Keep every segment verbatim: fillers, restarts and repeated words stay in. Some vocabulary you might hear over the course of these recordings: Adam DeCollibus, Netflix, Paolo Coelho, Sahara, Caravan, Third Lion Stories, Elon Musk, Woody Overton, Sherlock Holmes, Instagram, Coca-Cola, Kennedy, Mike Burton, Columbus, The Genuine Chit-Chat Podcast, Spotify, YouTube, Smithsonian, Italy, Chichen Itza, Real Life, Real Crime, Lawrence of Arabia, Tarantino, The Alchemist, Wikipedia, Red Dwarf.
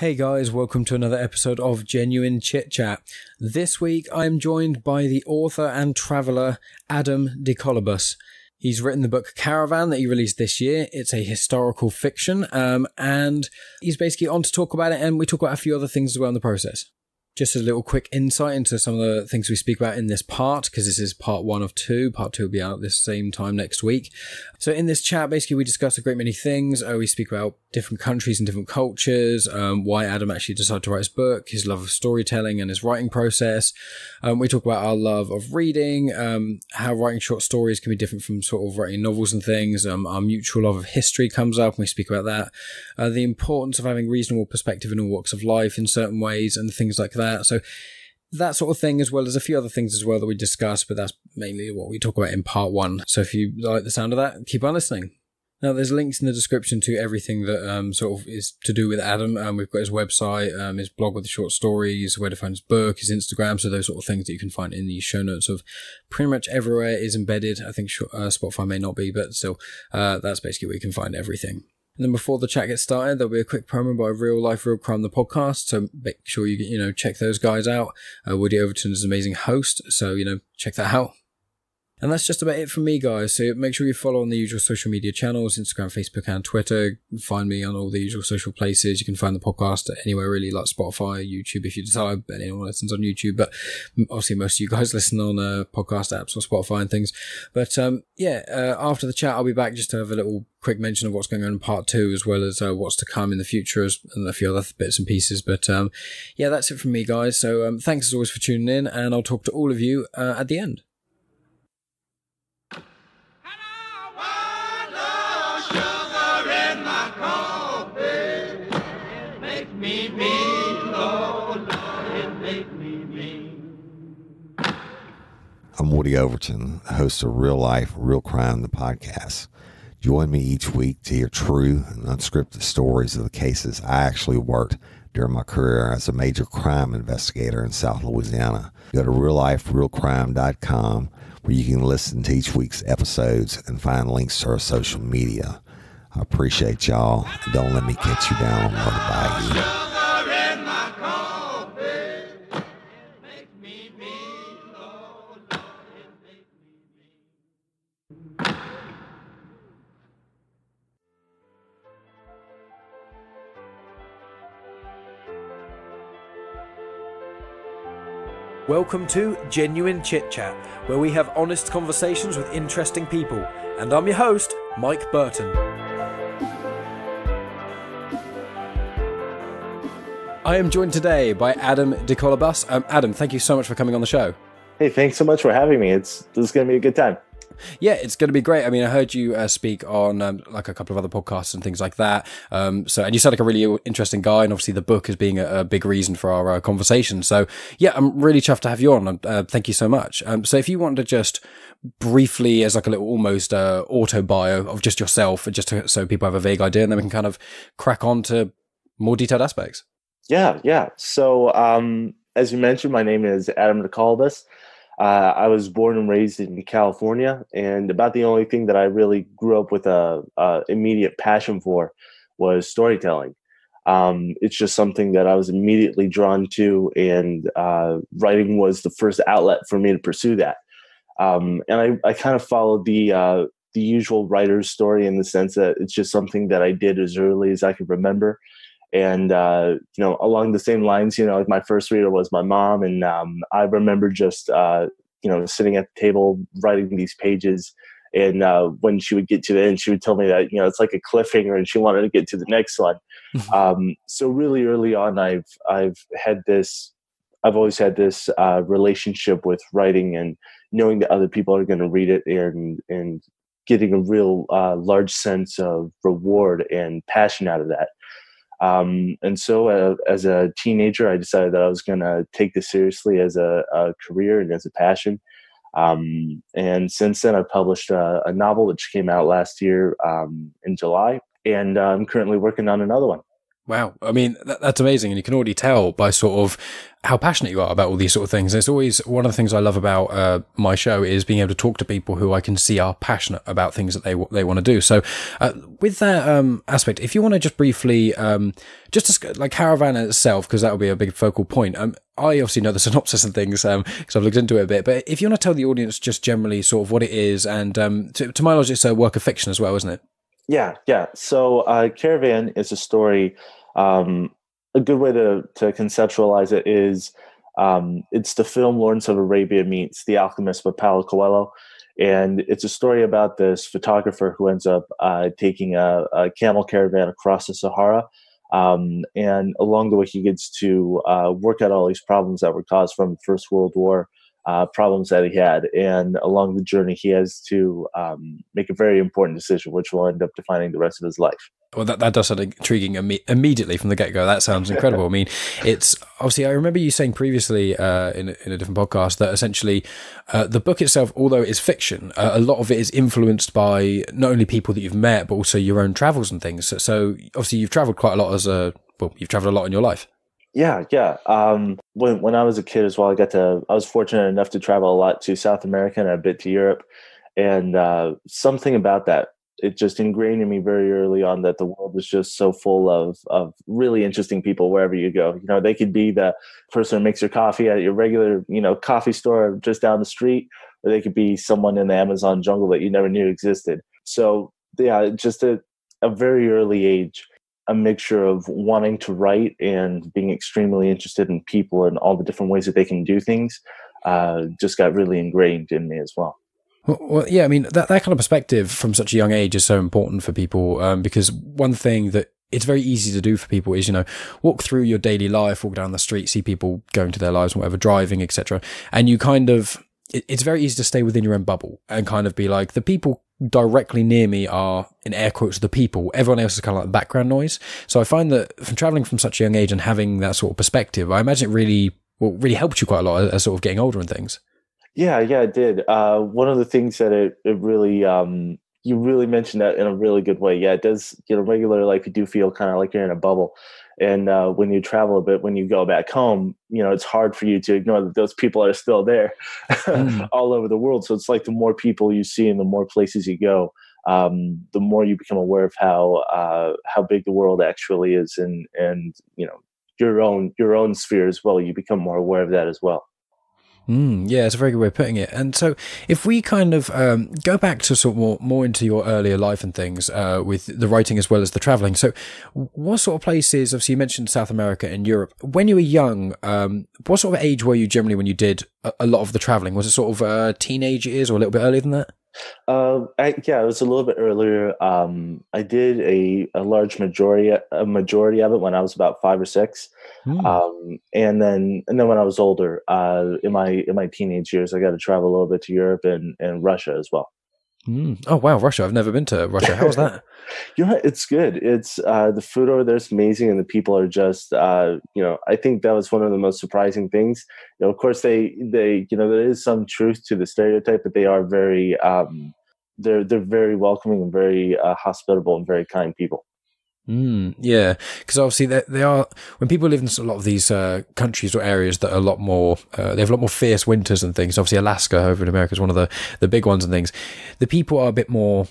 Hey guys, welcome to another episode of Genuine Chit-Chat. This week I'm joined by the author and traveller Adam DeCollibus. He's written the book Caravan that he released this year. It's a historical fiction um, and he's basically on to talk about it, and we talk about a few other things as well in the process. Just a little quick insight into some of the things we speak about in this part, because this is part one of two. Part two will be out at this same time next week. So in this chat, basically, we discuss a great many things. Uh, we speak about different countries and different cultures, um, why Adam actually decided to write his book, his love of storytelling and his writing process. Um, we talk about our love of reading, um, how writing short stories can be different from sort of writing novels and things. Um, our mutual love of history comes up, and we speak about that. Uh, the importance of having reasonable perspective in all walks of life in certain ways and things like that. So that sort of thing, as well as a few other things as well that we discuss, but that's mainly what we talk about in part one. So if you like the sound of that, keep on listening. Now, there's links in the description to everything that um, sort of is to do with Adam. Um, we've got his website, um, his blog with the short stories, where to find his book, his Instagram. So those sort of things that you can find in the show notes of pretty much everywhere is embedded. I think uh, Spotify may not be, but still, uh, that's basically where you can find everything. And then before the chat gets started, there'll be a quick promo by Real Life, Real Crime, the podcast. So make sure you, you know, check those guys out. Uh, Woody Overton is an amazing host. So, you know, check that out. And that's just about it from me, guys. So make sure you follow on the usual social media channels, Instagram, Facebook, and Twitter. Find me on all the usual social places. You can find the podcast anywhere, really, like Spotify, YouTube, if you desire. Anyone listens on YouTube, but obviously most of you guys listen on uh, podcast apps or Spotify and things. But um, yeah, uh, after the chat, I'll be back just to have a little quick mention of what's going on in part two, as well as uh, what's to come in the future, as, and a few other bits and pieces. But um, yeah, that's it from me, guys. So um, thanks as always for tuning in, and I'll talk to all of you uh, at the end. I'm Woody Overton, host of Real Life, Real Crime, the podcast. Join me each week to hear true and unscripted stories of the cases I actually worked during my career as a major crime investigator in South Louisiana. Go to real life real crime dot com where you can listen to each week's episodes and find links to our social media. I appreciate y'all. Don't let me get you down or buy you. Welcome to Genuine Chit Chat, where we have honest conversations with interesting people. And I'm your host, Mike Burton. I am joined today by Adam DeCollibus. Um, Adam, thank you so much for coming on the show. Hey, thanks so much for having me. It's this is going to be a good time. Yeah, it's going to be great. I mean, I heard you uh, speak on um, like a couple of other podcasts and things like that. Um, so, and you sound like a really interesting guy, and obviously the book is being a, a big reason for our uh, conversation. So yeah, I'm really chuffed to have you on. Uh, thank you so much. Um, so if you want to just briefly, as like a little almost uh, auto bio of just yourself, just to, so people have a vague idea, and then we can kind of crack on to more detailed aspects. Yeah, yeah. So um, as you mentioned, my name is Adam DeCollibus. Uh, I was born and raised in California, and about the only thing that I really grew up with a, a immediate passion for was storytelling. Um, it's just something that I was immediately drawn to, and uh, writing was the first outlet for me to pursue that. Um, and I, I kind of followed the uh, the usual writer's story in the sense that it's just something that I did as early as I could remember. And, uh, you know, along the same lines, you know, my first reader was my mom. And um, I remember just, uh, you know, sitting at the table, writing these pages. And uh, when she would get to the end, she would tell me that, you know, it's like a cliffhanger and she wanted to get to the next one. um, so really early on, I've I've had this, I've always had this uh, relationship with writing and knowing that other people are going to read it, and, and getting a real uh, large sense of reward and passion out of that. Um, and so uh, as a teenager, I decided that I was going to take this seriously as a, a career and as a passion. Um, and since then, I've published a, a novel, which came out last year um, in July. And uh, I'm currently working on another one. Wow. I mean, that, that's amazing. And you can already tell by sort of how passionate you are about all these sort of things. It's always one of the things I love about uh, my show is being able to talk to people who I can see are passionate about things that they they want to do. So uh, with that um, aspect, if you want to just briefly, um, just to, like Caravan itself, because that will be a big focal point. Um, I obviously know the synopsis and things because um, I've looked into it a bit, but if you want to tell the audience just generally sort of what it is, and um, to, to my knowledge, it's a work of fiction as well, isn't it? Yeah, yeah. So uh, Caravan is a story. Um, a good way to, to conceptualize it is um, it's the film Lawrence of Arabia meets The Alchemist by Paolo Coelho. And it's a story about this photographer who ends up uh, taking a, a camel caravan across the Sahara. Um, and along the way, he gets to uh, work out all these problems that were caused from the First World War, uh, problems that he had. And along the journey, he has to um, make a very important decision, which will end up defining the rest of his life. Well, that, that does sound intriguing imme immediately from the get-go. That sounds incredible. I mean, it's obviously, I remember you saying previously uh, in, in a different podcast that essentially uh, the book itself, although it is fiction, uh, a lot of it is influenced by not only people that you've met, but also your own travels and things. So, so obviously you've traveled quite a lot as a, well, you've traveled a lot in your life. Yeah, yeah. Um, when, when I was a kid as well, I got to, I was fortunate enough to travel a lot to South America and a bit to Europe. And uh, something about that, it just ingrained in me very early on that the world was just so full of, of really interesting people wherever you go. You know, they could be the person who makes your coffee at your regular, you know, coffee store just down the street, or they could be someone in the Amazon jungle that you never knew existed. So yeah, just at a very early age, a mixture of wanting to write and being extremely interested in people and all the different ways that they can do things uh, just got really ingrained in me as well. Well, yeah, I mean, that, that kind of perspective from such a young age is so important for people um, because one thing that it's very easy to do for people is, you know, walk through your daily life, walk down the street, see people going to their lives, whatever, driving, et cetera. And you kind of, it, it's very easy to stay within your own bubble and kind of be like, the people directly near me are, in air quotes, the people. Everyone else is kind of like background noise. So I find that from traveling from such a young age and having that sort of perspective, I imagine it really, well, really helped you quite a lot as, as sort of getting older and things. Yeah, yeah, it did. Uh, one of the things that it, it really, um, you really mentioned that in a really good way. Yeah, it does, you know, regular life, you do feel kind of like you're in a bubble. And uh, when you travel a bit, when you go back home, you know, it's hard for you to ignore that those people are still there mm. all over the world. So it's like the more people you see and the more places you go, um, the more you become aware of how uh, how big the world actually is and, and you know, your own, your own sphere as well. You become more aware of that as well. Mm, yeah, it's a very good way of putting it. And so if we kind of um, go back to sort of more, more into your earlier life and things uh, with the writing as well as the traveling. So what sort of places, obviously you mentioned South America and Europe, when you were young, um, what sort of age were you generally when you did a, a lot of the traveling? Was it sort of uh, teenage years or a little bit earlier than that? Uh, I, yeah, it was a little bit earlier. Um, I did a, a large majority, a majority of it when I was about five or six. Mm. Um, and then, and then when I was older, uh, in my, in my teenage years, I got to travel a little bit to Europe and, and Russia as well. Mm. Oh, wow. Russia. I've never been to Russia. How's that? Yeah, it's good. It's, uh, the food over there is amazing. And the people are just, uh, you know, I think that was one of the most surprising things. You know, of course they, they, you know, there is some truth to the stereotype, but they are very, um, they're, they're very welcoming and very uh, hospitable and very kind people. Mm, yeah, because obviously they, they are, when people live in a lot of these uh, countries or areas that are a lot more, uh, they have a lot more fierce winters and things. Obviously Alaska over in America is one of the, the big ones and things. The people are a bit more,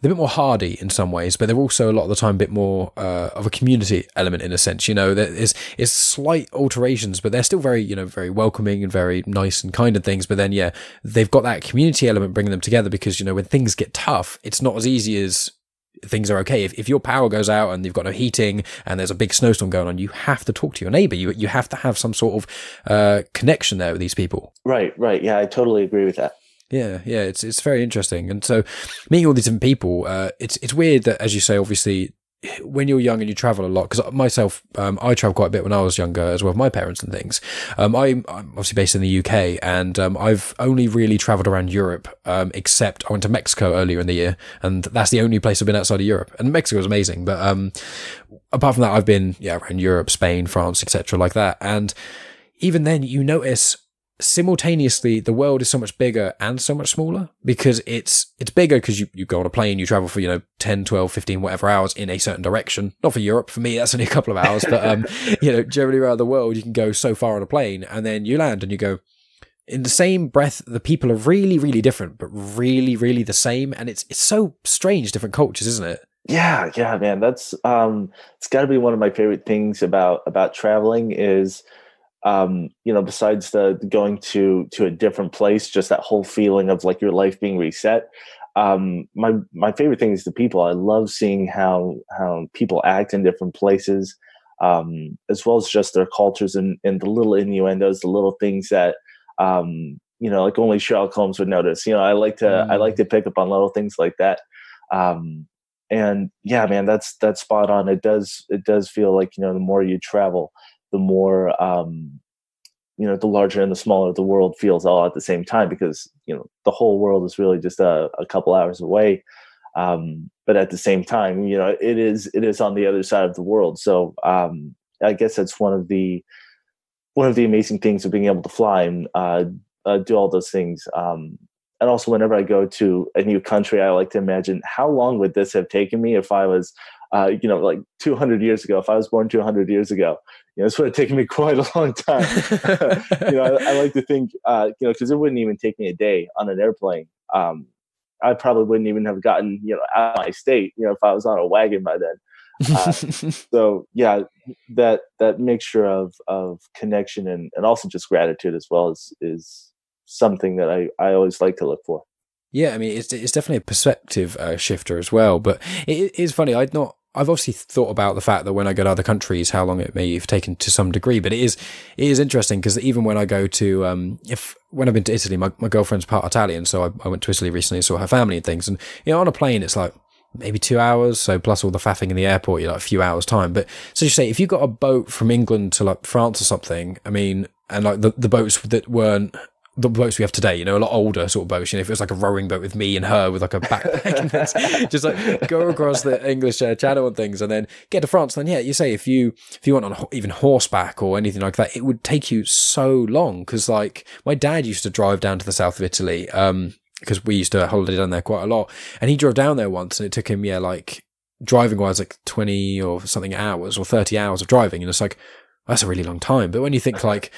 they're a bit more hardy in some ways, but they're also a lot of the time a bit more uh, of a community element in a sense. You know, there is, is slight alterations, but they're still very, you know, very welcoming and very nice and kind and things. But then, yeah, they've got that community element bringing them together because, you know, when things get tough, it's not as easy as things are okay. If, if your power goes out and you've got no heating and there's a big snowstorm going on, you have to talk to your neighbor. You, you have to have some sort of uh, connection there with these people. Right, right. Yeah, I totally agree with that. Yeah, yeah. It's, it's very interesting. And so meeting all these different people, uh, it's, it's weird that, as you say, obviously, when you're young and you travel a lot, because myself, um, I travel quite a bit when I was younger as well with my parents and things. Um, I'm, I'm obviously based in the U K and um, I've only really traveled around Europe, um, except I went to Mexico earlier in the year and that's the only place I've been outside of Europe. And Mexico was amazing. But um, apart from that, I've been yeah around Europe, Spain, France, et cetera like that. And even then you notice simultaneously the world is so much bigger and so much smaller, because it's it's bigger because you, you go on a plane, you travel for, you know, ten, twelve, fifteen, whatever hours in a certain direction. Not for Europe, for me that's only a couple of hours, but um you know, generally around the world you can go so far on a plane, and then you land and you go, in the same breath the people are really really different but really really the same, and it's it's so strange, different cultures, isn't it? Yeah, yeah, man, that's um it's got to be one of my favorite things about about traveling is um you know, besides the going to to a different place, just that whole feeling of like your life being reset, um my my favorite thing is the people. I love seeing how how people act in different places, um as well as just their cultures and and the little innuendos, the little things that um you know, like only Sherlock Holmes would notice. You know, I like to mm. I like to pick up on little things like that. um and yeah, man, that's that's spot on. It does it does feel like, you know, the more you travel, the more, um, you know, the larger and the smaller the world feels all at the same time, because, you know, the whole world is really just a, a couple hours away. Um, but at the same time, you know, it is, it is on the other side of the world. So um, I guess that's one of the, one of the amazing things of being able to fly and uh, uh, do all those things. Um, and also whenever I go to a new country, I like to imagine how long would this have taken me if I was, uh, you know, like two hundred years ago, if I was born two hundred years ago. You know, this would have taken me quite a long time. You know, I, I like to think, uh, you know, because it wouldn't even take me a day on an airplane. Um, I probably wouldn't even have gotten, you know, out of my state, you know, if I was on a wagon by then. Uh, so, yeah, that that mixture of of connection and, and also just gratitude as well is, is something that I, I always like to look for. Yeah, I mean, it's, it's definitely a perspective uh, shifter as well. But it is funny, I'd not... I've obviously thought about the fact that when I go to other countries, how long it may have taken to some degree, but it is, it is interesting because even when I go to, um, if when I've been to Italy, my, my girlfriend's part Italian. So I, I went to Italy recently and saw her family and things. And, you know, on a plane, it's like maybe two hours. So plus all the faffing in the airport, you're like a few hours time. But so you say, if you got a boat from England to like France or something, I mean, and like the, the boats that weren't, the boats we have today, you know, a lot older sort of boats, you know, if it was like a rowing boat with me and her with like a backpack and that's just like go across the English uh, Channel and things and then get to France. Then yeah, you say if you if you went on even horseback or anything like that, it would take you so long, because like my dad used to drive down to the south of Italy um because we used to holiday down there quite a lot, and he drove down there once and it took him, yeah, like driving wise like twenty or something hours or thirty hours of driving, and it's like, that's a really long time. But when you think like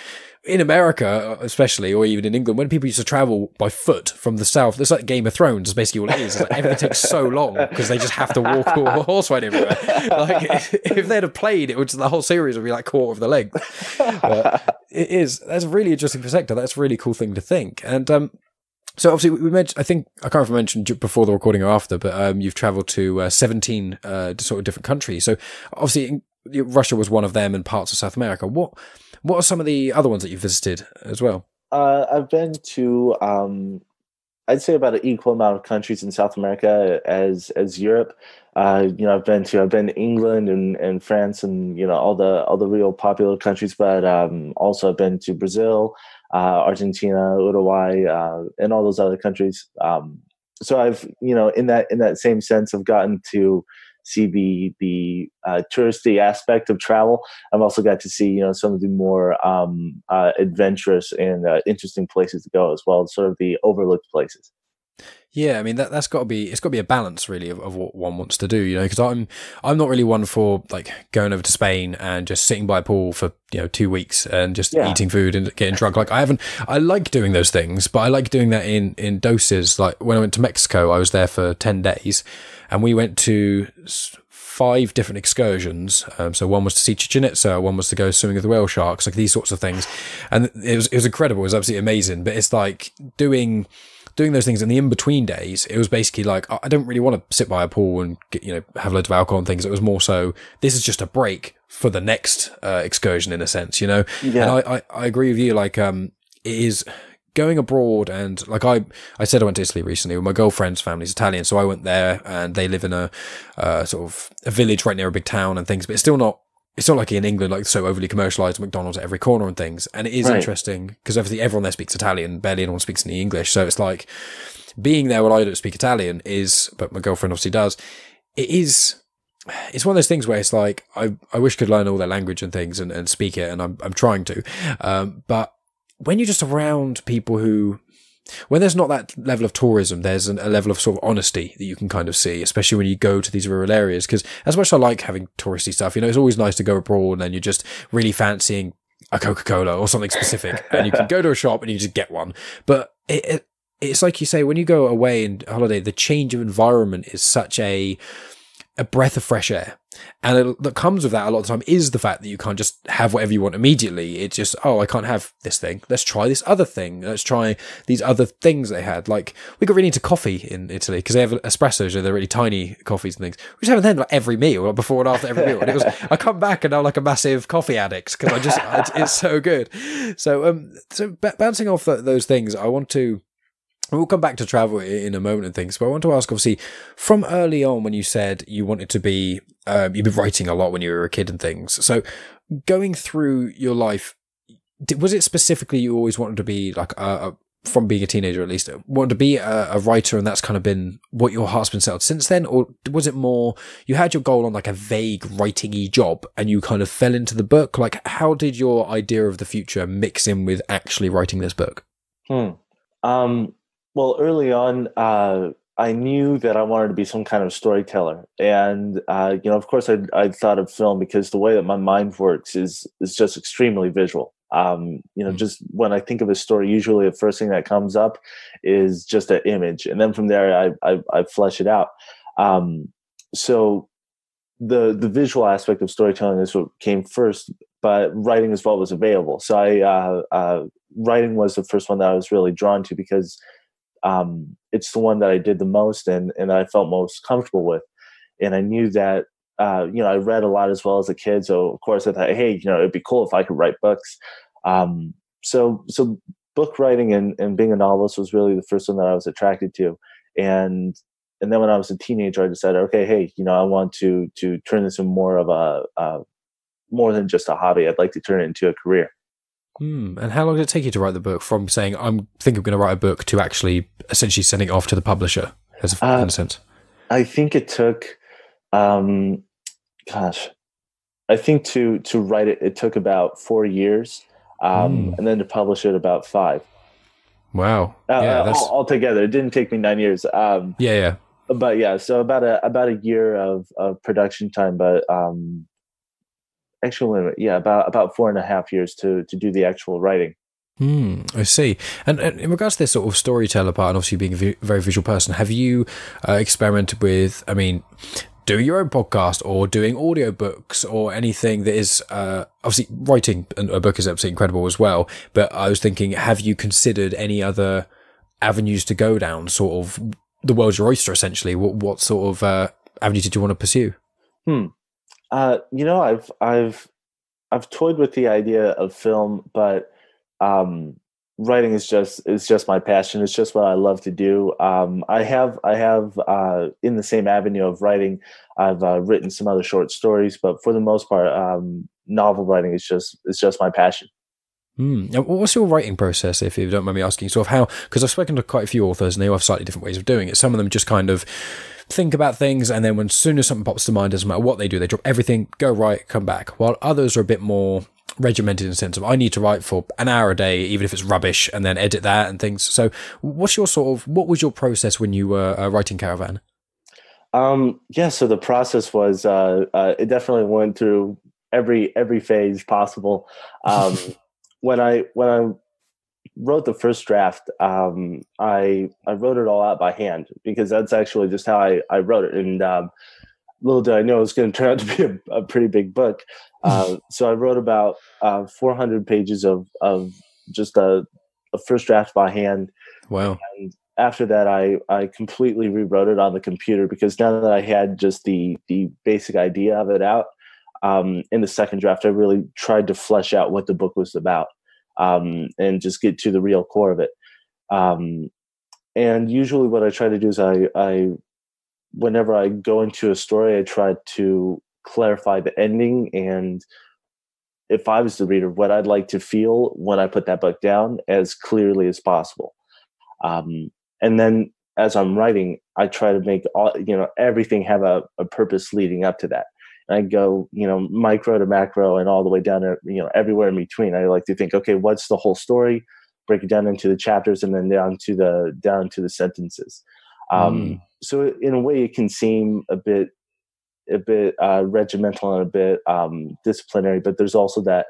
in America, especially, or even in England, when people used to travel by foot from the south, it's like Game of Thrones is basically all it is. It's like everything takes so long because they just have to walk or horse ride everywhere. Like if they had a plane, it would just, the whole series would be like quarter of the length. But it is, that's a really interesting perspective. That's a really cool thing to think. And um, so obviously we mentioned, I think, I can't remember if I mentioned before the recording or after, but um, you've traveled to uh, seventeen uh, sort of different countries. So obviously Russia was one of them and parts of South America. What What are some of the other ones that you visited as well? Uh, I've been to, um, I'd say, about an equal amount of countries in South America as as Europe. Uh, you know, I've been to I've been to England and, and France and, you know, all the all the real popular countries. But um, also I've been to Brazil, uh, Argentina, Uruguay, uh, and all those other countries. Um, so I've, you know, in that in that same sense, I've gotten to see the the uh, touristy aspect of travel. I've also got to see, you know, some of the more um, uh, adventurous and uh, interesting places to go as well, sort of the overlooked places. Yeah, I mean that that's got to be, it's got to be a balance really of, of what one wants to do, you know, because I'm I'm not really one for like going over to Spain and just sitting by a pool for, you know, two weeks and just yeah. eating food and getting drunk. Like I haven't, I like doing those things, but I like doing that in in doses. Like when I went to Mexico, I was there for ten days, and we went to five different excursions. Um, so one was to see Chichen Itza, one was to go swimming with the whale sharks, like these sorts of things, and it was it was incredible. It was absolutely amazing. But it's like doing. doing those things in the in-between days, it was basically like, I don't really want to sit by a pool and get, you know, have loads of alcohol and things. It was more so, this is just a break for the next uh, excursion in a sense, you know? Yeah. And I, I, I agree with you. Like, um, it is going abroad, and like I, I said, I went to Italy recently with my girlfriend's family's Italian. So I went there, and they live in a, uh, sort of a village right near a big town and things, but it's still not, it's not like in England, like so overly commercialized, McDonald's at every corner and things. And it is right. interesting because obviously everyone there speaks Italian, barely anyone speaks any English. So it's like being there when I don't speak Italian is, but my girlfriend obviously does. It is, it's one of those things where it's like, I, I wish I could learn all their language and things and, and speak it. And I'm, I'm trying to, um, but when you're just around people who, when there's not that level of tourism, there's an, a level of sort of honesty that you can kind of see, especially when you go to these rural areas. Because as much as I like having touristy stuff, you know, it's always nice to go abroad and then you're just really fancying a Coca-Cola or something specific and you can go to a shop and you just get one. But it, it, it's like you say, when you go away and holiday, the change of environment is such a a breath of fresh air. And it, that comes with that a lot of the time is the fact that you can't just have whatever you want immediately. It's just, oh, I can't have this thing. Let's try this other thing. Let's try these other things they had. Like, we got really into coffee in Italy because they have espressos, so they're really tiny coffees and things. We just having them like every meal, like before and after every meal. And it was, I come back and I'm like a massive coffee addict because I just, it's, it's so good. So, um, so bouncing off th those things, I want to, we'll come back to travel in a moment and things, but I want to ask, obviously, from early on when you said you wanted to be, um, you've been writing a lot when you were a kid and things. So going through your life, did, was it specifically you always wanted to be like, a, a, from being a teenager at least, wanted to be a, a writer and that's kind of been what your heart's been set on since then? Or was it more, you had your goal on like a vague writing-y job and you kind of fell into the book? Like, how did your idea of the future mix in with actually writing this book? Hmm. Um, Well, early on, uh, I knew that I wanted to be some kind of storyteller. And, uh, you know, of course, I'd, I'd thought of film because the way that my mind works is is just extremely visual. Um, you know, mm-hmm. just when I think of a story, usually the first thing that comes up is just an image. And then from there, I, I, I flesh it out. Um, so the, the visual aspect of storytelling is what came first, but writing as well was available. So I uh, uh, writing was the first one that I was really drawn to because Um, it's the one that I did the most and, and I felt most comfortable with. And I knew that, uh, you know, I read a lot as well as a kid. So of course I thought, hey, you know, it'd be cool if I could write books. Um, so, so book writing and, and being a novelist was really the first one that I was attracted to. And, and then when I was a teenager, I decided, okay, hey, you know, I want to, to turn this in more of a, uh, more than just a hobby. I'd like to turn it into a career. Mm. And how long did it take you to write the book from saying, I'm think I'm going to write a book to actually essentially sending it off to the publisher as a uh, sense? I think it took, um, gosh, I think to, to write it, it took about four years um, mm. and then to publish it about five. Wow. Uh, yeah, uh, that's... All, all together. It didn't take me nine years. Um, yeah. Yeah. But yeah, so about a, about a year of, of production time, but, um, actually, yeah, about about four and a half years to to do the actual writing. Hmm, I see. And, and in regards to this sort of storyteller part, and obviously being a v very visual person, have you uh, experimented with, I mean, doing your own podcast or doing audiobooks or anything that is, uh, obviously writing a book is absolutely incredible as well, but I was thinking, have you considered any other avenues to go down, sort of the world's your oyster, essentially? What, what sort of uh, avenue did you want to pursue? Hmm. Uh, you know, I've, I've, I've toyed with the idea of film, but, um, writing is just, is just my passion. It's just what I love to do. Um, I have, I have, uh, in the same avenue of writing, I've uh, written some other short stories, but for the most part, um, novel writing is just, it's just my passion. Mm. Now, what's your writing process, if you don't mind me asking, sort of how, because I've spoken to quite a few authors and they all have slightly different ways of doing it. Some of them just kind of think about things and then when soon as something pops to mind, doesn't matter what they do, they drop everything, go write, come back, while others are a bit more regimented in the sense of I need to write for an hour a day, even if it's rubbish, and then edit that and things. So what's your sort of, what was your process when you were uh, writing Caravan? Um, yeah, so the process was, uh, uh, it definitely went through every every phase possible. Um, When I when I wrote the first draft, um, I I wrote it all out by hand because that's actually just how I, I wrote it. And um, little did I know it was going to turn out to be a, a pretty big book. Uh, so I wrote about uh, four hundred pages of of just a, a first draft by hand. Wow. And after that, I I completely rewrote it on the computer because now that I had just the the basic idea of it out. Um, in the second draft, I really tried to flesh out what the book was about um, and just get to the real core of it. Um, and usually what I try to do is I, I, whenever I go into a story, I try to clarify the ending and if I was the reader, what I'd like to feel when I put that book down as clearly as possible. Um, and then as I'm writing, I try to make all, you know, everything have a, a purpose leading up to that. I go, you know, micro to macro and all the way down to, you know, everywhere in between. I like to think, okay, what's the whole story? Break it down into the chapters and then down to the down to the sentences. Um, mm. So in a way, it can seem a bit a bit uh, regimental and a bit um, disciplinary, but there's also that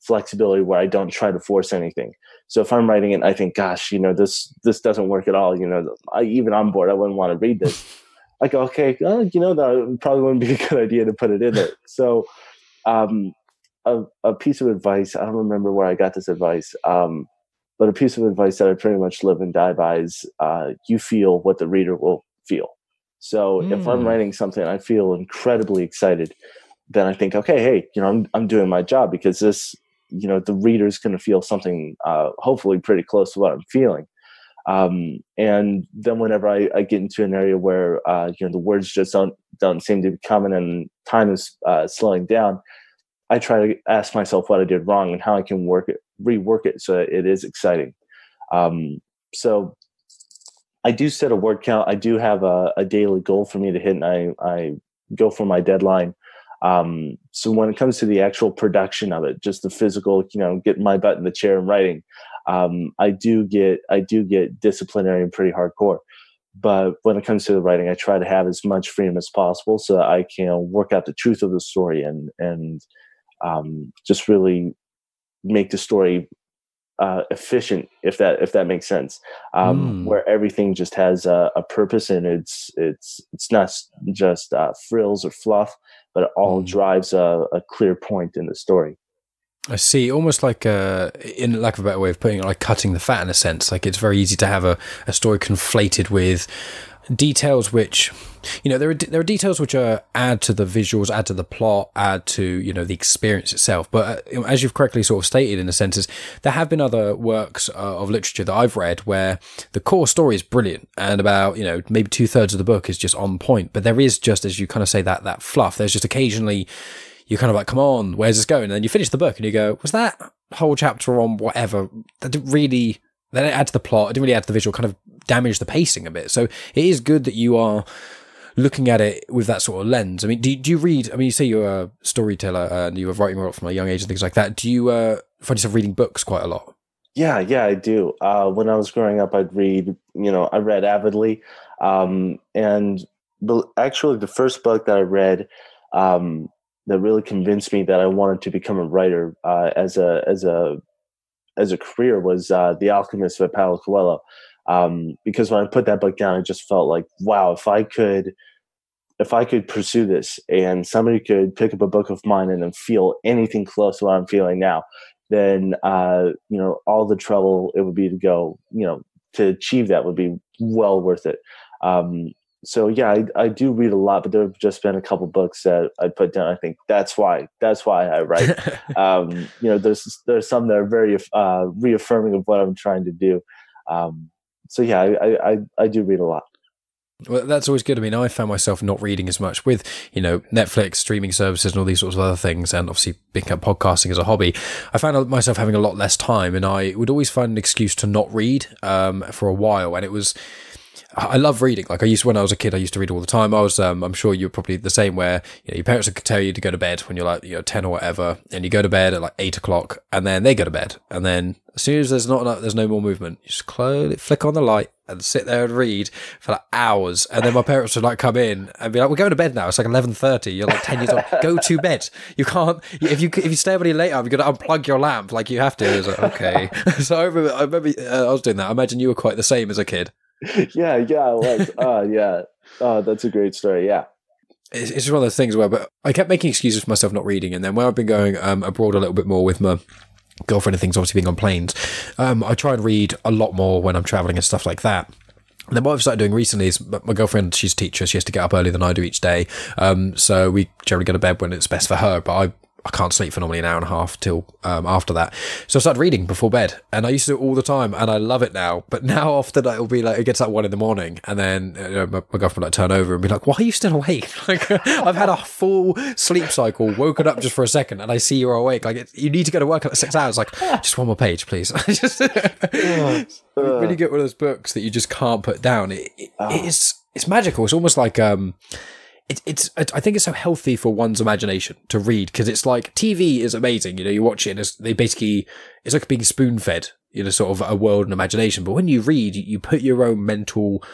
flexibility where I don't try to force anything. So if I'm writing it, I think, gosh, you know, this this doesn't work at all. You know, I, even on board, I wouldn't want to read this. I go, okay, well, you know, that probably wouldn't be a good idea to put it in there. So um, a, a piece of advice, I don't remember where I got this advice, um, but a piece of advice that I pretty much live and die by is uh, you feel what the reader will feel. So mm. if I'm writing something, I feel incredibly excited, then I think, okay, hey, you know, I'm I'm doing my job, because this, you know, the reader's going to feel something uh, hopefully pretty close to what I'm feeling. Um, and then whenever I, I get into an area where, uh, you know, the words just don't, don't seem to be coming and time is uh, slowing down, I try to ask myself what I did wrong and how I can work it, rework it so that it is exciting. Um, so I do set a word count. I do have a, a daily goal for me to hit, and I, I go for my deadline. Um, so when it comes to the actual production of it, just the physical, you know, getting my butt in the chair and writing, um, I do get, I do get disciplinary and pretty hardcore, but when it comes to the writing, I try to have as much freedom as possible so that I can work out the truth of the story and, and, um, just really make the story, uh, efficient, if that, if that makes sense, um, mm. where everything just has a, a purpose, and it's, it's, it's not just, uh, frills or fluff, but it all mm. drives a, a clear point in the story. I see. Almost like, a, in lack of a better way of putting it, like cutting the fat in a sense. Like it's very easy to have a, a story conflated with details which, you know, there are, there are details which are add to the visuals, add to the plot, add to, you know, the experience itself. But uh, as you've correctly sort of stated in a sense, there have been other works uh, of literature that I've read where the core story is brilliant and about, you know, maybe two thirds of the book is just on point. But there is just, as you kind of say, that, that fluff. There's just occasionally you're kind of like, come on, where's this going? And then you finish the book and you go, was that whole chapter on whatever? That didn't really... Then it adds to the plot. It didn't really add to the visual, kind of damaged the pacing a bit. So it is good that you are looking at it with that sort of lens. I mean, do you, do you read, I mean, you say you're a storyteller and you were writing more from a young age and things like that. Do you uh, find yourself reading books quite a lot? Yeah, yeah, I do. Uh, when I was growing up, I'd read, you know, I read avidly. Um, and the, actually the first book that I read um, that really convinced me that I wanted to become a writer uh, as a, as a, as a career was uh, The Alchemist by Paolo Coelho. Um, because when I put that book down, I just felt like, wow, if I could, if I could pursue this and somebody could pick up a book of mine and then feel anything close to what I'm feeling now, then, uh, you know, all the trouble it would be to go, you know, to achieve that would be well worth it. Um, so yeah, I, I do read a lot, but there have just been a couple books that I put down. I think that's why, that's why I write. um, you know, there's, there's some that are very, uh, reaffirming of what I'm trying to do. Um, so yeah, I, I, I do read a lot. Well, that's always good. I mean, I found myself not reading as much with, you know, Netflix, streaming services and all these sorts of other things. And obviously picking up podcasting as a hobby, I found myself having a lot less time, and I would always find an excuse to not read, um, for a while. And it was, I love reading. Like I used to, when I was a kid, I used to read all the time. I was, um, I'm sure you're probably the same, where you know, your parents could tell you to go to bed when you're like, you know, ten or whatever, and you go to bed at like eight o'clock, and then they go to bed, and then as soon as there's not enough, there's no more movement, you just close it, flick on the light, and sit there and read for like hours. And then my parents would like come in and be like, "We're going to bed now. It's like eleven thirty. You're like ten years old. Go to bed. You can't if you if you stay up any later, you've got to unplug your lamp. Like you have to." It was like, okay. So I remember, I, remember uh, I was doing that. I imagine you were quite the same as a kid. yeah yeah I was. uh yeah uh that's a great story. Yeah, it's, it's one of those things where but I kept making excuses for myself not reading, and then when I've been going um abroad a little bit more with my girlfriend and things, obviously being on planes, um I try and read a lot more when I'm traveling and stuff like that. And then what I've started doing recently is my girlfriend, she's a teacher, she has to get up earlier than I do each day, um so we generally go to bed when it's best for her, but I I can't sleep for normally an hour and a half till um, after that. So I started reading before bed, and I used to do it all the time, and I love it now. But now often it'll be like, it gets like one in the morning, and then you know, my, my girlfriend like turn over and be like, why are you still awake? Like I've had a full sleep cycle, woken up just for a second, and I see you're awake. Like it, you need to go to work at six hours. Like just one more page, please. just, uh, when you get one of those books that you just can't put down, it, it, uh, it's, it's magical. It's almost like, um, it, it's it, I think it's so healthy for one's imagination to read, because it's like T V is amazing. You know, you watch it and it's, they basically, it's like being spoon fed, you know, sort of a world and imagination. But when you read, you put your own mental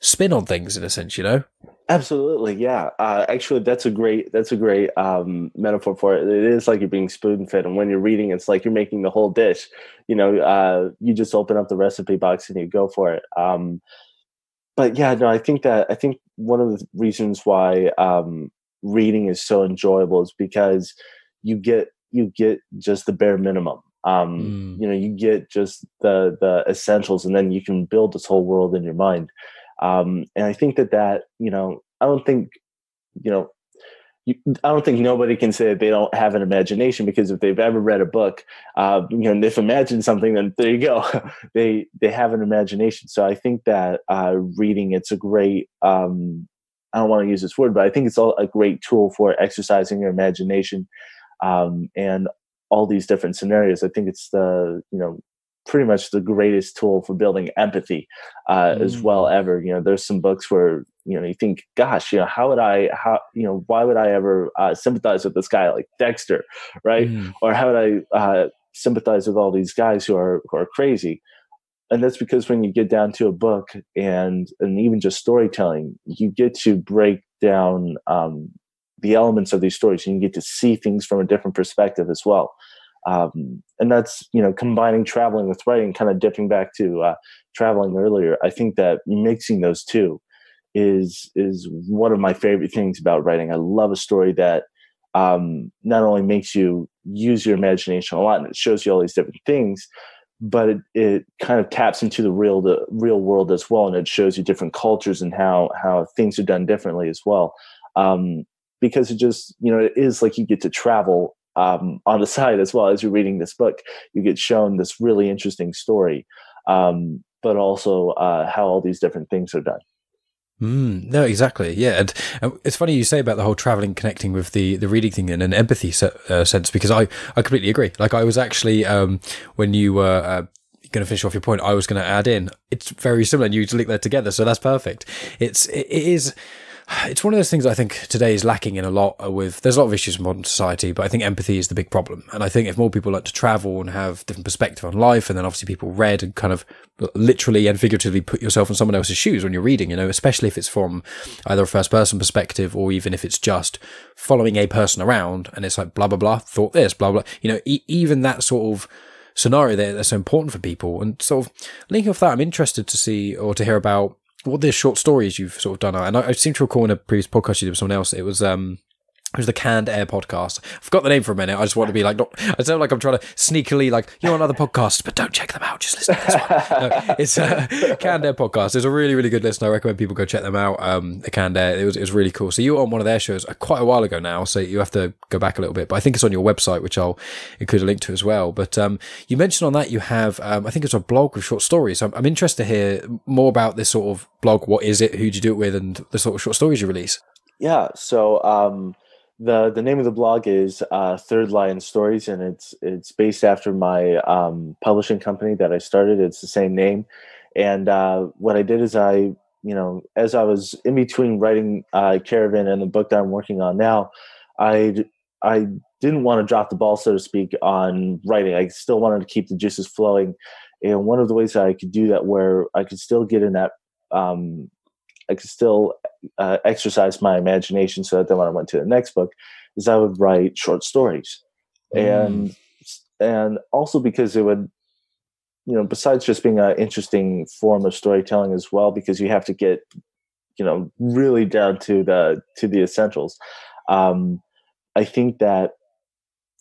spin on things in a sense, you know? Absolutely. Yeah. Uh, actually, that's a great, that's a great um, metaphor for it. It is like you're being spoon fed. And when you're reading, it's like you're making the whole dish, you know, uh, you just open up the recipe box and you go for it. Um, but yeah, no, I think that, I think one of the reasons why um, reading is so enjoyable is because you get, you get just the bare minimum. Um, mm. You know, you get just the, the essentials, and then you can build this whole world in your mind. Um, and I think that that, you know, I don't think, you know, you, I don't think nobody can say that they don't have an imagination, because if they've ever read a book, uh, you know, and they've imagined something, then there you go. they, they have an imagination. So I think that, uh, reading, it's a great, um, I don't want to use this word, but I think it's all a great tool for exercising your imagination, um, and all these different scenarios. I think it's the, you know, pretty much the greatest tool for building empathy uh, mm. as well ever. You know, there's some books where, you know, you think, gosh, you know, how would I, how, you know, why would I ever uh, sympathize with this guy like Dexter, right? Mm. Or how would I uh, sympathize with all these guys who are, who are crazy? And that's because when you get down to a book and, and even just storytelling, you get to break down um, the elements of these stories, and you get to see things from a different perspective as well. Um, and that's, you know, combining traveling with writing, kind of dipping back to uh, traveling earlier. I think that mixing those two is is one of my favorite things about writing. I love a story that um, not only makes you use your imagination a lot and it shows you all these different things, but it, it kind of taps into the real the real world as well, and it shows you different cultures and how how things are done differently as well. Um, because it just, you know, it is like you get to travel. Um, on the side as well as you're reading this book, you get shown this really interesting story, um, but also uh, how all these different things are done. Mm, no, exactly. Yeah. And, and it's funny you say about the whole traveling, connecting with the, the reading thing in an empathy se uh, sense, because I, I completely agree. Like I was actually, um, when you were uh, going to finish off your point, I was going to add in, it's very similar and you link that together. So that's perfect. It's, it, it is... It's one of those things I think today is lacking in a lot with, there's a lot of issues in modern society, but I think empathy is the big problem. And I think if more people like to travel and have different perspective on life, and then obviously people read and kind of literally and figuratively put yourself in someone else's shoes when you're reading, you know, especially if it's from either a first person perspective, or even if it's just following a person around and it's like, blah, blah, blah, thought this, blah, blah, you know, e even that sort of scenario there that's so important for people. And sort of linking off that, I'm interested to see or to hear about what the short stories you've sort of done are. And I, I seem to recall in a previous podcast you did with someone else, it was um it was the Canned Air podcast. I forgot the name for a minute. I just want to be like, not, I sound like I'm trying to sneakily like, you know, another podcast, but don't check them out, just listen to this one. No, it's a Canned Air podcast. It's a really, really good listen. I recommend people go check them out. Um the Canned Air, it was, it was really cool. So you were on one of their shows quite a while ago now, so you have to go back a little bit, but I think it's on your website, which I'll include a link to as well. But um you mentioned on that you have um I think it's a blog with short stories. So I'm, I'm interested to hear more about this sort of blog. What is it, who do you do it with, and the sort of short stories you release? Yeah, so um The the name of the blog is uh, Third Lion Stories, and it's it's based after my um, publishing company that I started. It's the same name, and uh, what I did is I, you know, as I was in between writing uh, Caravan and the book that I'm working on now, I I didn't want to drop the ball, so to speak, on writing. I still wanted to keep the juices flowing, and one of the ways that I could do that, where I could still get in that. Um, I could still uh, exercise my imagination, so that then when I went to the next book, is I would write short stories. Mm. And, and also because it would, you know, besides just being an interesting form of storytelling as well, because you have to get, you know, really down to the, to the essentials. Um, I think that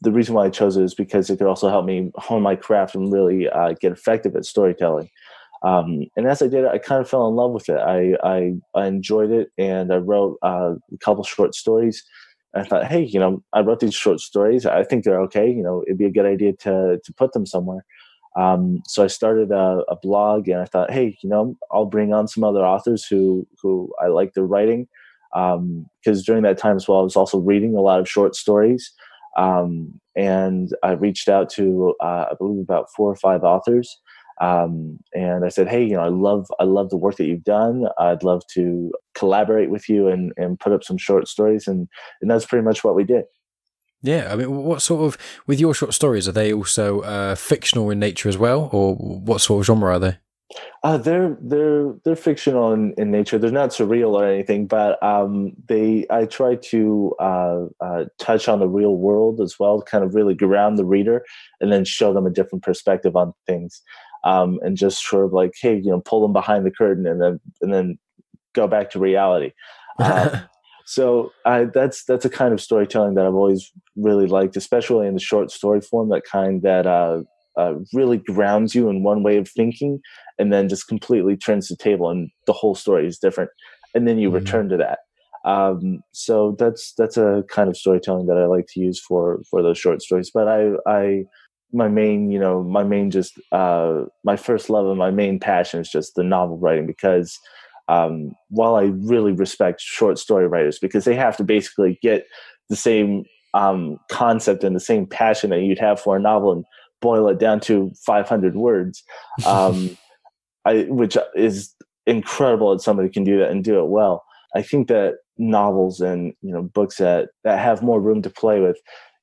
the reason why I chose it is because it could also help me hone my craft and really uh, get effective at storytelling. Um, and as I did it, I kind of fell in love with it. I, I, I enjoyed it, and I wrote uh, a couple short stories. And I thought, hey, you know, I wrote these short stories. I think they're okay. You know, it'd be a good idea to to put them somewhere. Um, so I started a, a blog, and I thought, hey, you know, I'll bring on some other authors who who I like their writing, because um, during that time as well, I was also reading a lot of short stories. Um, and I reached out to uh, I believe about four or five authors. Um, and I said, hey, you know, I love, I love the work that you've done. I'd love to collaborate with you and, and put up some short stories. And, and that's pretty much what we did. Yeah. I mean, what sort of, with your short stories, are they also uh, fictional in nature as well? Or what sort of genre are they? Uh, they're, they're, they're fictional in, in nature. They're not surreal or anything, but um, they, I try to uh, uh, touch on the real world as well, kind of really ground the reader and then show them a different perspective on things. Um, and just sort of like, hey, you know, pull them behind the curtain and then, and then go back to reality. Um, so I, that's, that's a kind of storytelling that I've always really liked, especially in the short story form, that kind that, uh, Uh, really grounds you in one way of thinking and then just completely turns the table and the whole story is different. And then you mm. return to that. Um, so that's, that's a kind of storytelling that I like to use for, for those short stories. But I, I, my main, you know, my main, just uh, my first love and my main passion is just the novel writing, because um, while I really respect short story writers, because they have to basically get the same um, concept and the same passion that you'd have for a novel and boil it down to five hundred words, um, I, which is incredible that somebody can do that and do it well. I think that novels and, you know, books that, that have more room to play with,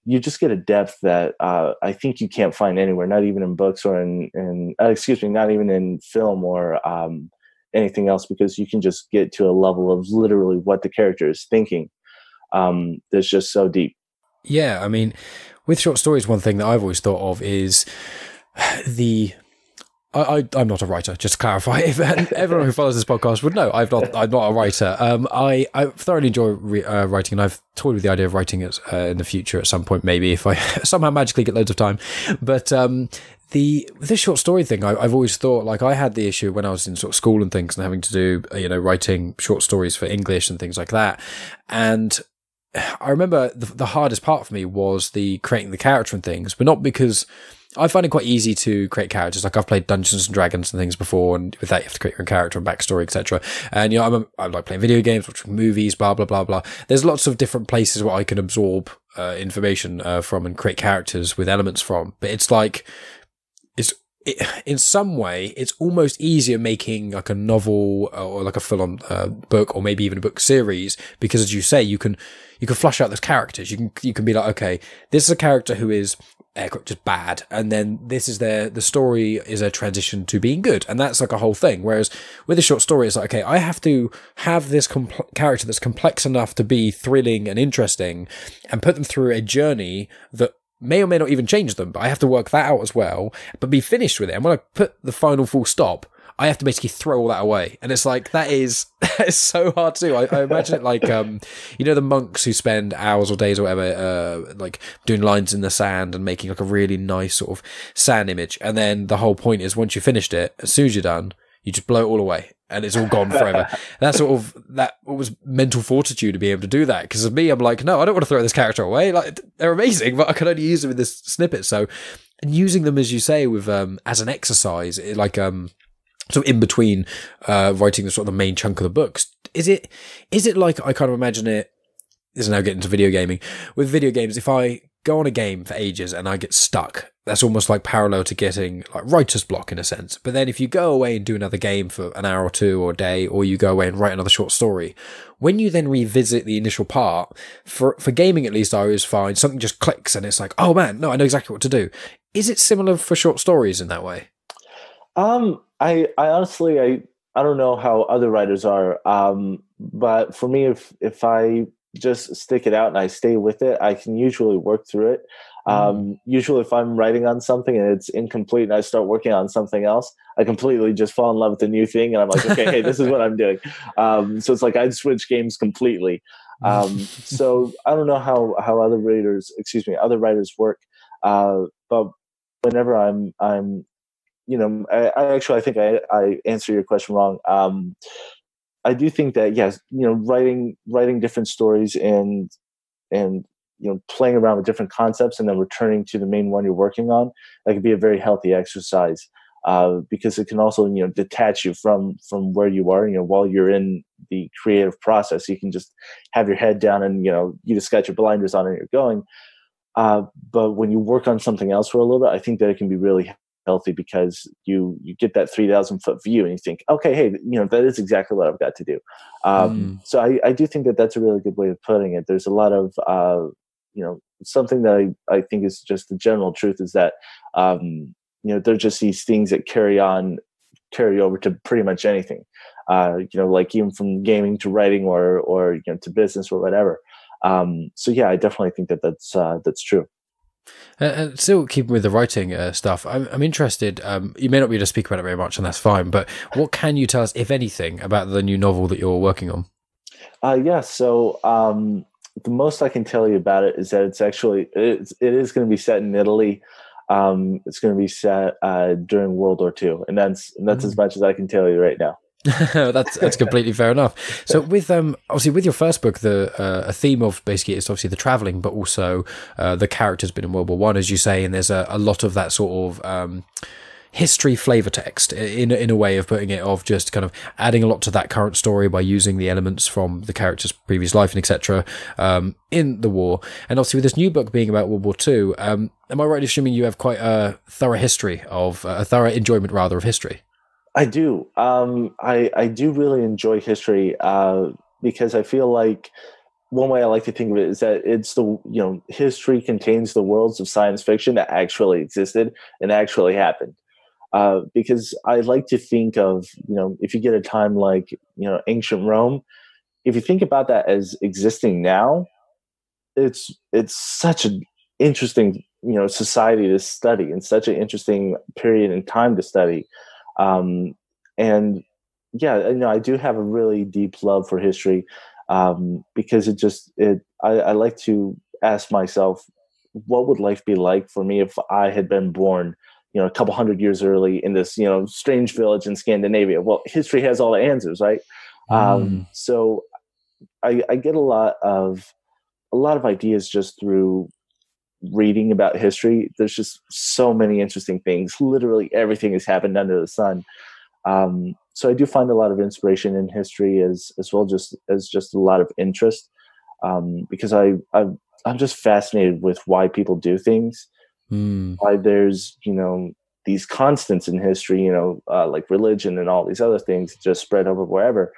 you just get a depth that uh, I think you can't find anywhere, not even in books or in, in uh, excuse me, not even in film or um, anything else, because you can just get to a level of literally what the character is thinking um, that's just so deep. Yeah, I mean, with short stories, one thing that I've always thought of is the... I, I, I'm not a writer, just to clarify. If everyone who follows this podcast would know, I've not, I'm not a writer. Um, I, I thoroughly enjoy re, uh, writing, and I've toyed with the idea of writing it uh, in the future at some point, maybe, if I somehow magically get loads of time. But um, the this short story thing, I, I've always thought, like, I had the issue when I was in sort of school and things and having to do, you know, writing short stories for English and things like that. And... I remember the, the hardest part for me was the creating the character and things, but not because I find it quite easy to create characters. Like, I've played Dungeons and Dragons and things before, and with that you have to create your own character and backstory, et cetera. And you know, I'm a, I like playing video games, watching movies, blah blah blah blah. There's lots of different places where I can absorb uh, information uh, from and create characters with elements from. But it's like it's it, in some way it's almost easier making like a novel or like a full-on uh, book, or maybe even a book series, because as you say, you can. You can flush out those characters. You can you can be like, okay, this is a character who is just bad, and then this is their the story is a transition to being good, and that's like a whole thing. Whereas with a short story, it's like, okay, I have to have this character that's complex enough to be thrilling and interesting, and put them through a journey that may or may not even change them. But I have to work that out as well, but be finished with it. And when I put the final full stop, I have to basically throw all that away. And it's like, that is, that is so hard to do. I, I imagine it like, um, you know, the monks who spend hours or days or whatever, uh, like doing lines in the sand and making like a really nice sort of sand image. And then the whole point is, once you finished it, as soon as you're done, you just blow it all away and it's all gone forever. That sort of, that was mental fortitude to be able to do that. Because of me, I'm like, no, I don't want to throw this character away. Like, they're amazing, but I can only use them in this snippet. So, and using them, as you say, with, um, as an exercise, it, like, um, so in between uh, writing the sort of the main chunk of the books, is it is it like, I kind of imagine it, this is now getting to video gaming. With video games, if I go on a game for ages and I get stuck, that's almost like parallel to getting like writer's block in a sense. But then if you go away and do another game for an hour or two or a day, or you go away and write another short story, when you then revisit the initial part, for, for gaming at least I always find something just clicks and it's like, oh man, no, I know exactly what to do. Is it similar for short stories in that way? Um. I, I honestly, I, I don't know how other writers are, um, but for me, if if I just stick it out and I stay with it, I can usually work through it. Um, mm. Usually if I'm writing on something and it's incomplete and I start working on something else, I completely just fall in love with the new thing and I'm like, okay, hey, this is what I'm doing. Um, so it's like I'd switch games completely. Um, so I don't know how, how other readers, excuse me, other writers work, uh, but whenever I'm I'm you know, I, I actually, I think I, I answer your question wrong. Um, I do think that, yes, you know, writing, writing different stories and, and, you know, playing around with different concepts and then returning to the main one you're working on, that could be a very healthy exercise, uh, because it can also, you know, detach you from, from where you are, you know, while you're in the creative process, you can just have your head down and, you know, you just got your blinders on and you're going. Uh, but when you work on something else for a little bit, I think that it can be really healthy because you you get that three thousand foot view and you think, okay, hey, you know, that is exactly what I've got to do. Um, mm. So I, I do think that that's a really good way of putting it. There's a lot of, uh, you know, something that I, I think is just the general truth is that, um, you know, they're just these things that carry on, carry over to pretty much anything, uh, you know, like even from gaming to writing or, or, you know, to business or whatever. Um, so yeah, I definitely think that that's, uh, that's true. And still keeping with the writing uh, stuff, I'm, I'm interested, um, you may not be able to speak about it very much and that's fine, but what can you tell us, if anything, about the new novel that you're working on? Uh, yeah, so um, the most I can tell you about it is that it's actually, it's, it is going to be set in Italy. Um, it's going to be set uh, during World War Two, and that's, and that's mm. as much as I can tell you right now. that's that's completely fair enough. So with um obviously with your first book, the uh, a theme of basically it's obviously the traveling, but also uh, the character's been in World War One, as you say, and there's a, a lot of that sort of um history flavor text in in a way of putting it, of just kind of adding a lot to that current story by using the elements from the character's previous life and etc. um in the war. And obviously with this new book being about World War Two, um am I right assuming you have quite a thorough history of uh, a thorough enjoyment rather of history? I do. Um, I, I do really enjoy history uh, because I feel like one way I like to think of it is that it's the, you know, history contains the worlds of science fiction that actually existed and actually happened. Uh, because I like to think of, you know, if you get a time like, you know, ancient Rome, if you think about that as existing now, it's, it's such an interesting, you know, society to study and such an interesting period in time to study. Um, and yeah, you know, I do have a really deep love for history, um, because it just, it, I, I like to ask myself, what would life be like for me if I had been born, you know, a couple hundred years early in this, you know, strange village in Scandinavia? Well, history has all the answers, right? Mm. Um, so I, I get a lot of, a lot of ideas just through reading about history. There's just so many interesting things. Literally everything has happened under the sun. Um, so I do find a lot of inspiration in history as, as well, just as just a lot of interest, um, because I, I, I'm just fascinated with why people do things, mm. why there's, you know, these constants in history, you know, uh, like religion and all these other things just spread over wherever.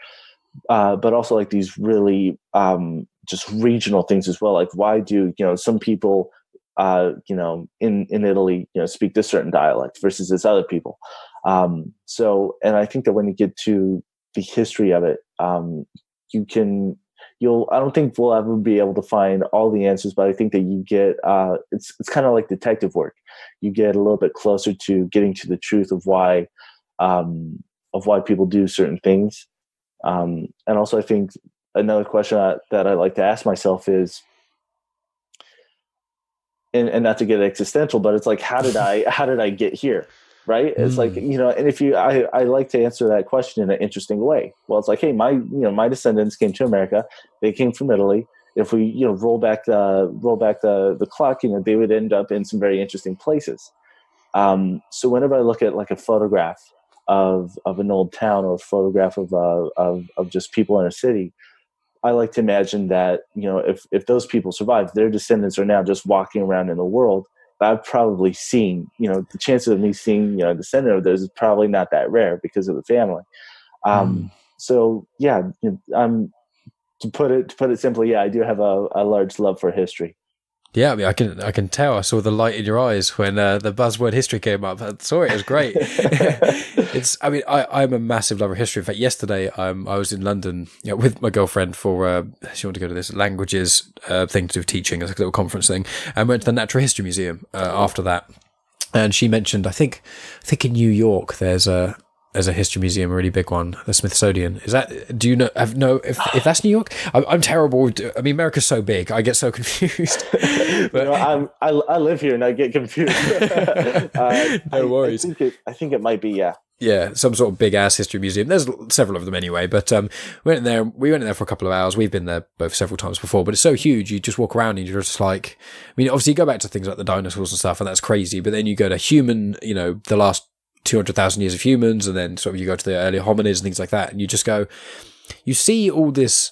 Uh, but also like these really um, just regional things as well. Like why do, you know, some people, uh, you know, in, in Italy, you know, speak this certain dialect versus this other people. Um, so, and I think that when you get to the history of it, um, you can, you'll, I don't think we'll ever be able to find all the answers, but I think that you get, uh, it's, it's kind of like detective work. You get a little bit closer to getting to the truth of why, um, of why people do certain things. Um, and also I think another question I, that I like to ask myself is, And, and not to get existential, but it's like, how did I, how did I get here? Right. It's mm. like, you know, and if you, I, I like to answer that question in an interesting way. Well, it's like, hey, my, you know, my descendants came to America. They came from Italy. If we, you know, roll back the, roll back the, the clock, you know, they would end up in some very interesting places. Um, so whenever I look at like a photograph of, of an old town or a photograph of, uh, of, of just people in a city, I like to imagine that, you know, if, if those people survived, their descendants are now just walking around in the world. I've probably seen, you know, the chances of me seeing, you know, a descendant of those is probably not that rare because of the family. Um, mm. So yeah, I'm to put it, to put it simply, yeah, I do have a, a large love for history. Yeah, I mean, I can I can tell. I saw the light in your eyes when uh, the buzzword history came up. I saw it. It was great. it's. I mean, I I'm a massive lover of history. In fact, yesterday um, I was in London, you know, with my girlfriend for uh, she wanted to go to this languages uh, thing to do with teaching, it's like a little conference thing, and went to the Natural History Museum uh, after that. And she mentioned, I think, I think in New York there's a. As a history museum, a really big one, the Smithsonian. Is that, do you know, have no, if, if that's New York, I'm, I'm terrible. I mean, America's so big. I get so confused. But, you know, I'm, I, I live here and I get confused. uh, no worries. I, I, think it, I think it might be, yeah. Yeah, some sort of big ass history museum. There's several of them anyway, but um, went in there. We went in there for a couple of hours. We've been there both several times before, but it's so huge. You just walk around and you're just like, I mean, obviously you go back to things like the dinosaurs and stuff, and that's crazy. But then you go to human, you know, the last two hundred thousand years of humans, and then sort of you go to the early hominids and things like that, and you just go, you see all this,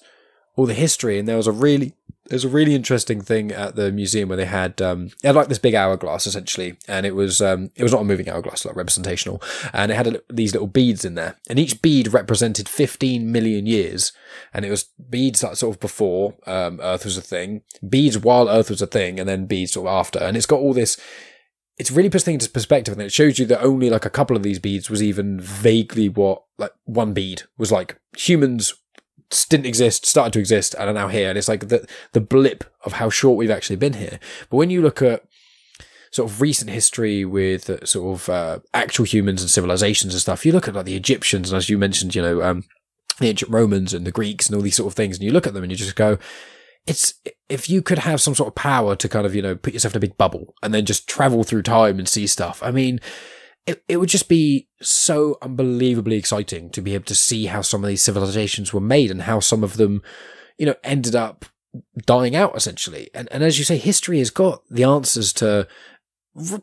all the history, and there was a really There's a really interesting thing at the museum where they had, um, they had like this big hourglass essentially, and it was um, it was not a moving hourglass, like representational, and it had a, these little beads in there, and each bead represented fifteen million years, and it was beads that sort of before um, Earth was a thing, beads while Earth was a thing, and then beads sort of after, and it's got all this. It's really puts things into perspective, and it shows you that only like a couple of these beads was even vaguely what, like one bead was like humans didn't exist, started to exist, and are now here. And it's like the, the blip of how short we've actually been here. But when you look at sort of recent history with uh, sort of uh, actual humans and civilizations and stuff, you look at like the Egyptians, and as you mentioned, you know, um, the ancient Romans and the Greeks and all these sort of things, and you look at them and you just go, it's, if you could have some sort of power to kind of, you know, put yourself in a big bubble and then just travel through time and see stuff. I mean, it, it would just be so unbelievably exciting to be able to see how some of these civilizations were made and how some of them, you know, ended up dying out essentially. And, and as you say, history has got the answers to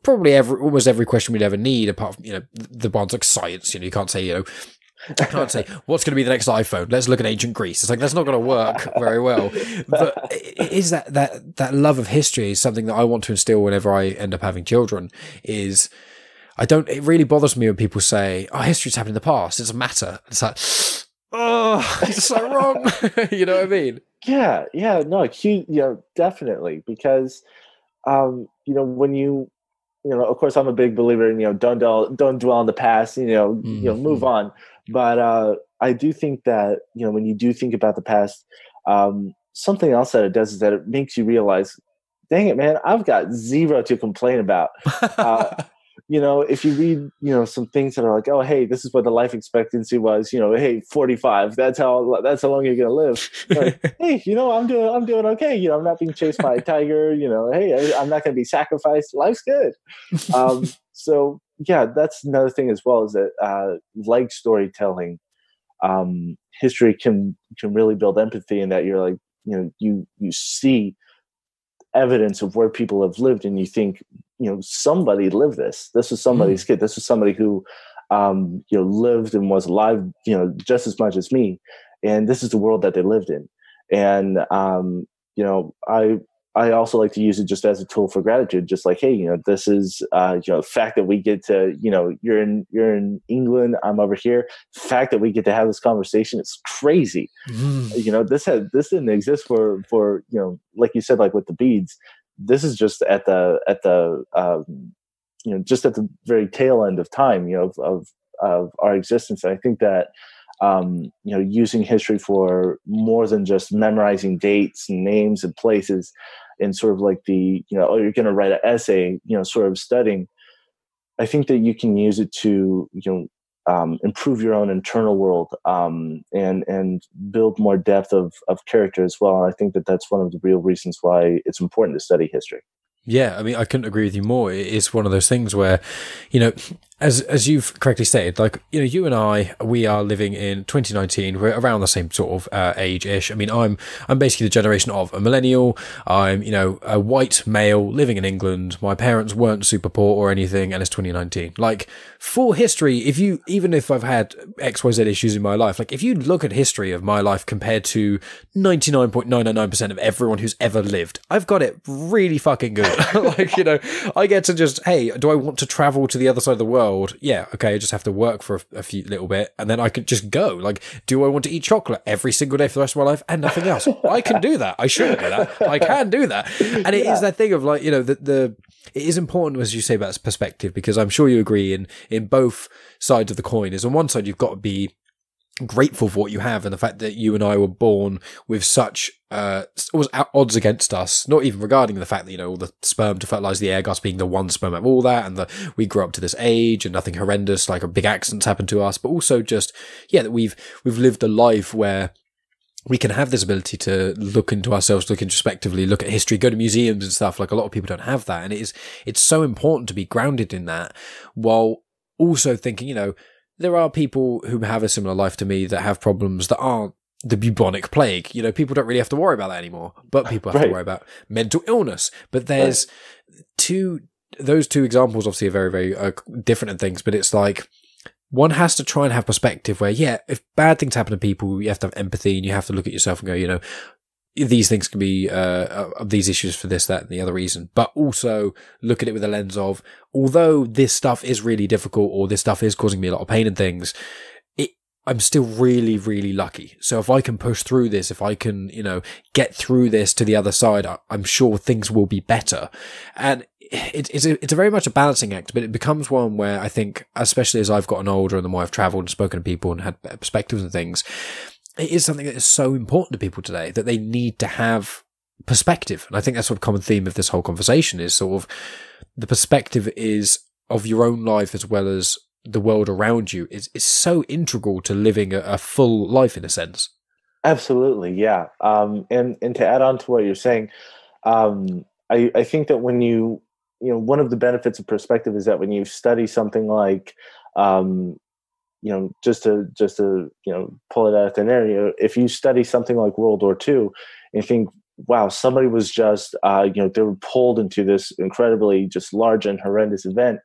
probably every, almost every question we'd ever need, apart from, you know, the ones like science. You know, you can't say, you know, I can't say what's going to be the next iPhone. Let's look at ancient Greece. It's like, that's not going to work very well. But it is that that that love of history is something that I want to instill whenever I end up having children. Is I don't. It really bothers me when people say, "Oh, history's happened in the past. It doesn't matter." It's like, oh, it's so wrong. You know what I mean? Yeah, yeah, no, you, you know, definitely, because um, you know, when you, you know, of course, I'm a big believer in, you know, don't dwell, don't dwell on the past. You know, mm-hmm. you know, move on. But uh, I do think that, you know, when you do think about the past, um, something else that it does is that it makes you realize, dang it, man, I've got zero to complain about. Uh, you know, if you read, you know, some things that are like, oh, hey, this is what the life expectancy was. You know, hey, forty-five. That's how that's how long you're gonna live. Like, hey, you know, I'm doing I'm doing okay. You know, I'm not being chased by a tiger. You know, hey, I'm not gonna be sacrificed. Life's good. Um, so. Yeah, that's another thing as well, is that uh, like storytelling, um, history can can really build empathy, in that you're like, you know, you you see evidence of where people have lived, and you think, you know, somebody lived this. This was somebody's mm. kid. This was somebody who, um, you know, lived and was alive, you know, just as much as me, and this is the world that they lived in. And um, you know, I. I also like to use it just as a tool for gratitude, just like, hey, you know, this is, uh, you know, the fact that we get to, you know, you're in, you're in England, I'm over here. The fact that we get to have this conversation, it's crazy. Mm. You know, this had, this didn't exist for, for, you know, like you said, like with the beads, this is just at the, at the, um, you know, just at the very tail end of time, you know, of, of, of our existence. And I think that, um, you know, using history for more than just memorizing dates and names and places, and sort of like the, you know, oh, you're going to write an essay, you know, sort of studying. I think that you can use it to, you know, um, improve your own internal world, um, and and build more depth of, of character as well. And I think that that's one of the real reasons why it's important to study history. Yeah, I mean, I couldn't agree with you more. It's one of those things where, you know, as as you've correctly stated, like, you know, you and I, we are living in twenty nineteen. We're around the same sort of uh, age-ish. I mean, I'm I'm basically the generation of a millennial. I'm, you know, a white male living in England. My parents weren't super poor or anything, and it's twenty nineteen. Like, for history, if you, even if I've had X Y Z issues in my life, like, if you look at history of my life compared to ninety-nine point nine nine nine percent of everyone who's ever lived, I've got it really fucking good. Like, you know, I get to just, hey, do I want to travel to the other side of the world? Yeah, okay, I just have to work for a, a few little bit, and then I could just go. Like, do I want to eat chocolate every single day for the rest of my life and nothing else? I can do that. I should do that. I can do that. And it yeah. is that thing of, like, you know, the, the it is important, as you say, about perspective, because I'm sure you agree in in both sides of the coin. Is on one side you've got to be grateful for what you have, and the fact that you and I were born with such uh was odds against us, not even regarding the fact that, you know, all the sperm to fertilize the egg, us being the one sperm out of all that, and that we grew up to this age and nothing horrendous like a big accident's happened to us, but also just, yeah, that we've we've lived a life where we can have this ability to look into ourselves, look introspectively, look at history, go to museums and stuff. Like, a lot of people don't have that, and it is it's so important to be grounded in that, while also thinking, you know, there are people who have a similar life to me that have problems that aren't the bubonic plague. You know, people don't really have to worry about that anymore, but people have right. to worry about mental illness. But there's right. two, those two examples obviously are very, very uh, different in things, but it's like, one has to try and have perspective where, yeah, if bad things happen to people, you have to have empathy, and you have to look at yourself and go, you know, these things can be, uh, of these issues for this, that, and the other reason. But also look at it with a lens of, although this stuff is really difficult, or this stuff is causing me a lot of pain and things, it, I'm still really, really lucky. So if I can push through this, if I can, you know, get through this to the other side, I, I'm sure things will be better. And it, it's, a, it's a very much a balancing act, but it becomes one where I think, especially as I've gotten older and the more I've traveled and spoken to people and had perspectives and things, it is something that is so important to people today that they need to have perspective. And I think that's what the common theme of this whole conversation is, sort of the perspective is of your own life as well as the world around you. It's, it's so integral to living a, a full life in a sense. Absolutely. Yeah. Um, and, and to add on to what you're saying, um, I, I think that when you, you know, one of the benefits of perspective is that when you study something like, um, you know, just to, just to, you know, pull it out of thin air, if you study something like World War Two and you think, wow, somebody was just, uh, you know, they were pulled into this incredibly just large and horrendous event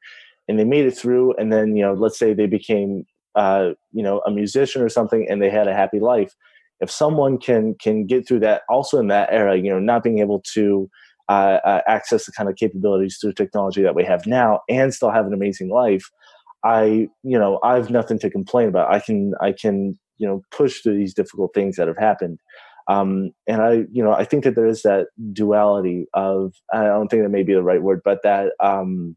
and they made it through. And then, you know, let's say they became, uh, you know, a musician or something and they had a happy life. If someone can, can get through that also in that era, you know, not being able to uh, uh, access the kind of capabilities through technology that we have now and still have an amazing life, I, you know, I have nothing to complain about. I can, I can, you know, push through these difficult things that have happened. Um, and I, you know, I think that there is that duality of, I don't think that may be the right word, but that, um,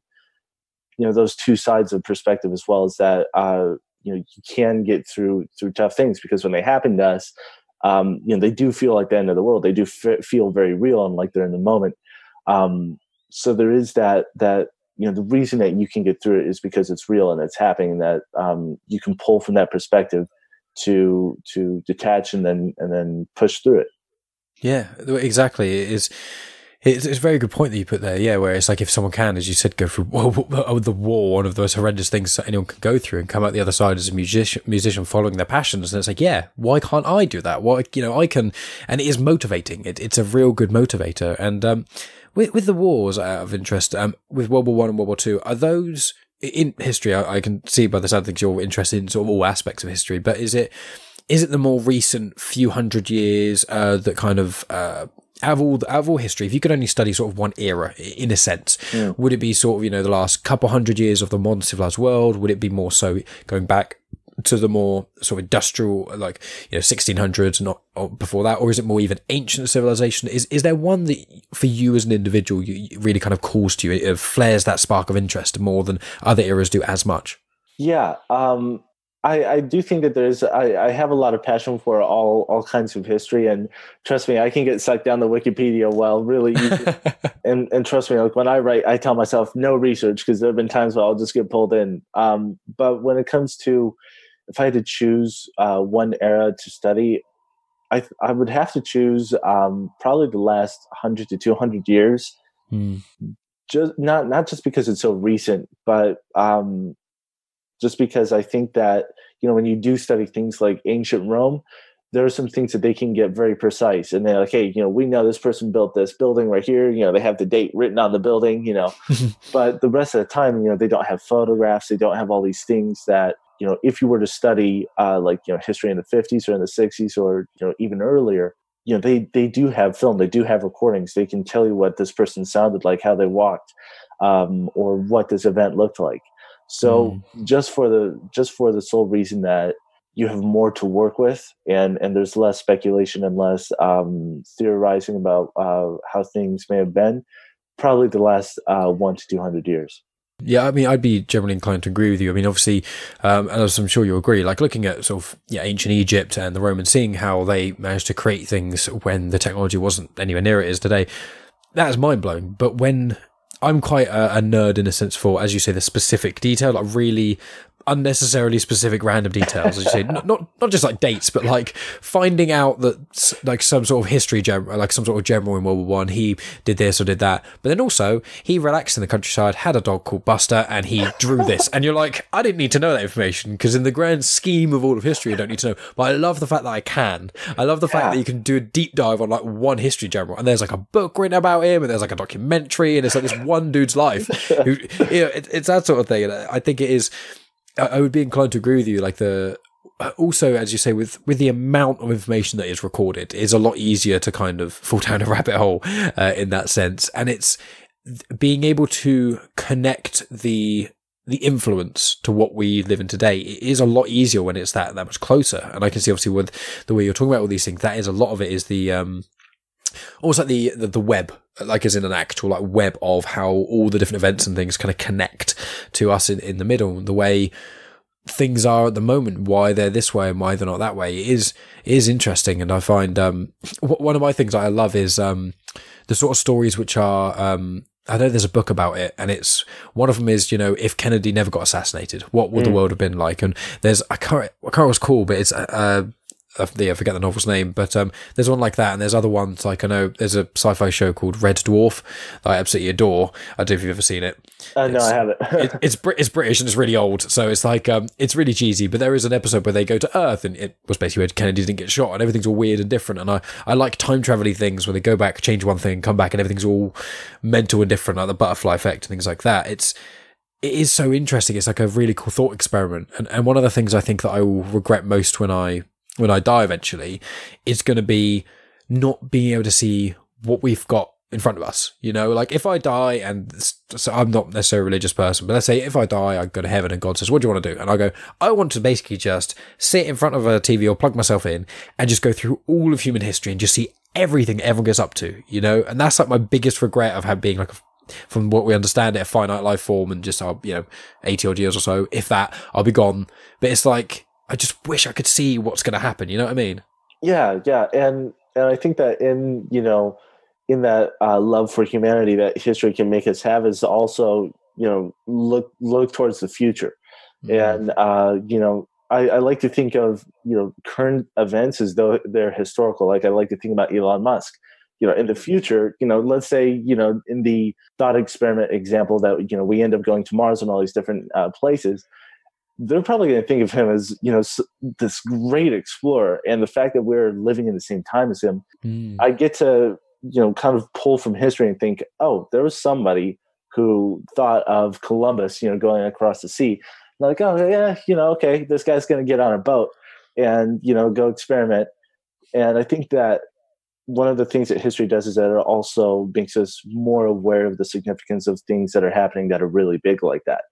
you know, those two sides of perspective as well as that, uh, you know, you can get through, through tough things because when they happen to us, um, you know, they do feel like the end of the world. They do f feel very real and like they're in the moment. Um, so there is that, that, you know, the reason that you can get through it is because it's real and it's happening, and that um, you can pull from that perspective to to detach and then and then push through it. Yeah, exactly. It is. It's, it's a very good point that you put there. Yeah, where it's like if someone can, as you said, go through oh, the war, one of those horrendous things that anyone can go through, and come out the other side as a musician, musician following their passions. And it's like, yeah, why can't I do that? Why, you know, I can, and it is motivating. It, it's a real good motivator. And um, with, with the wars, out of interest, um, with World War One and World War Two, are those in history? I, I can see by the sound of things you're interested in sort of all aspects of history. But is it is it the more recent few hundred years uh, that kind of uh, Out of, all, out of all history, if you could only study sort of one era, in a sense, yeah. would it be sort of, you know, the last couple hundred years of the modern civilized world? Would it be more so going back to the more sort of industrial, like, you know, sixteen hundreds, not or before that? Or is it more even ancient civilization? Is is there one that for you as an individual you, really kind of calls to you, it flares that spark of interest more than other eras do as much? Yeah, um I, I do think that there's, I, I have a lot of passion for all, all kinds of history, and trust me, I can get sucked down the Wikipedia while really easy. and, and trust me, like when I write, I tell myself no research because there have been times where I'll just get pulled in. Um, but when it comes to, if I had to choose uh, one era to study, I, I would have to choose um, probably the last one hundred to two hundred years. Mm. Just not, not just because it's so recent, but um, just because I think that, you know, when you do study things like ancient Rome, there are some things that they can get very precise. And they're like, hey, you know, we know this person built this building right here. You know, they have the date written on the building, you know. But the rest of the time, you know, they don't have photographs. They don't have all these things that, you know, if you were to study uh, like, you know, history in the fifties or in the sixties or, you know, even earlier, you know, they, they do have film. They do have recordings. They can tell you what this person sounded like, how they walked, um, or what this event looked like. So mm. just for the just for the sole reason that you have more to work with, and and there's less speculation and less um, theorizing about uh, how things may have been, probably the last uh, one to two hundred years. Yeah, I mean, I'd be generally inclined to agree with you. I mean, obviously, um, and as I'm sure you'll agree, like looking at sort of yeah, ancient Egypt and the Romans, seeing how they managed to create things when the technology wasn't anywhere near it is today, that is mind blowing. But when I'm quite a, a nerd in a sense for, as you say, the specific detail, like really unnecessarily specific random details, as you say, not, not not just like dates, but like finding out that like some sort of history general, like some sort of general in World War One, he did this or did that, but then also he relaxed in the countryside, had a dog called Buster, and he drew this, and you're like, I didn't need to know that information, because in the grand scheme of all of history, I don't need to know, but I love the fact that I can. I love the fact yeah. that you can do a deep dive on like one history general, and there's like a book written about him, and there's like a documentary, and it's like this one dude's life. Who, you know, it, it's that sort of thing, and I think it is... I would be inclined to agree with you, like the also, as you say, with with the amount of information that is recorded, it is a lot easier to kind of fall down a rabbit hole uh, in that sense. And it's being able to connect the the influence to what we live in today. It is a lot easier when it's that that much closer. And I can see, obviously, with the way you're talking about all these things, that is a lot of it is the um almost like the, the the web, like as in an actual like web of how all the different events and things kind of connect to us in, in the middle. The way things are at the moment, why they're this way and why they're not that way, it is it is interesting. And I find um one of my things I love is um the sort of stories which are um I know there's a book about it, and it's one of them is, you know, if Kennedy never got assassinated, what would mm. the world have been like? And there's I can't I can't recall, cool, but it's uh yeah, I forget the novel's name, but um, there's one like that, and there's other ones like I know there's a sci-fi show called Red Dwarf that I absolutely adore. I don't know if you've ever seen it. Uh, no, I haven't. it, it's it's British and it's really old, so it's like um, it's really cheesy. But there is an episode where they go to Earth, and it was basically where Kennedy didn't get shot, and everything's all weird and different. And I I like time travel-y things where they go back, change one thing, come back, and everything's all mental and different, like the butterfly effect and things like that. It's it is so interesting. It's like a really cool thought experiment. And and one of the things I think that I will regret most when I when I die eventually, it's going to be not being able to see what we've got in front of us. You know, like if I die and so I'm not necessarily a religious person, but let's say if I die, I go to heaven and God says, what do you want to do? And I go, I want to basically just sit in front of a T V or plug myself in and just go through all of human history and just see everything everyone gets up to, you know? And that's like my biggest regret of being like a, from what we understand it, a finite life form, and just, I'll, you know, eighty odd years or so, if that, I'll be gone. But it's like, I just wish I could see what's going to happen. You know what I mean? Yeah, yeah. And and I think that in, you know, in that uh, love for humanity that history can make us have is also, you know, look look towards the future. Mm-hmm. And, uh, you know, I, I like to think of, you know, current events as though they're historical. Like I like to think about Elon Musk. You know, in the future, you know, let's say, you know, in the thought experiment example that, you know, we end up going to Mars and all these different uh, places, they're probably going to think of him as, you know, this great explorer. And the fact that we're living in the same time as him, mm. I get to, you know, kind of pull from history and think, oh, there was somebody who thought of Columbus, you know, going across the sea. And like, oh, yeah, you know, okay, this guy's going to get on a boat and, you know, go experiment. And I think that one of the things that history does is that it also makes us more aware of the significance of things that are happening that are really big like that.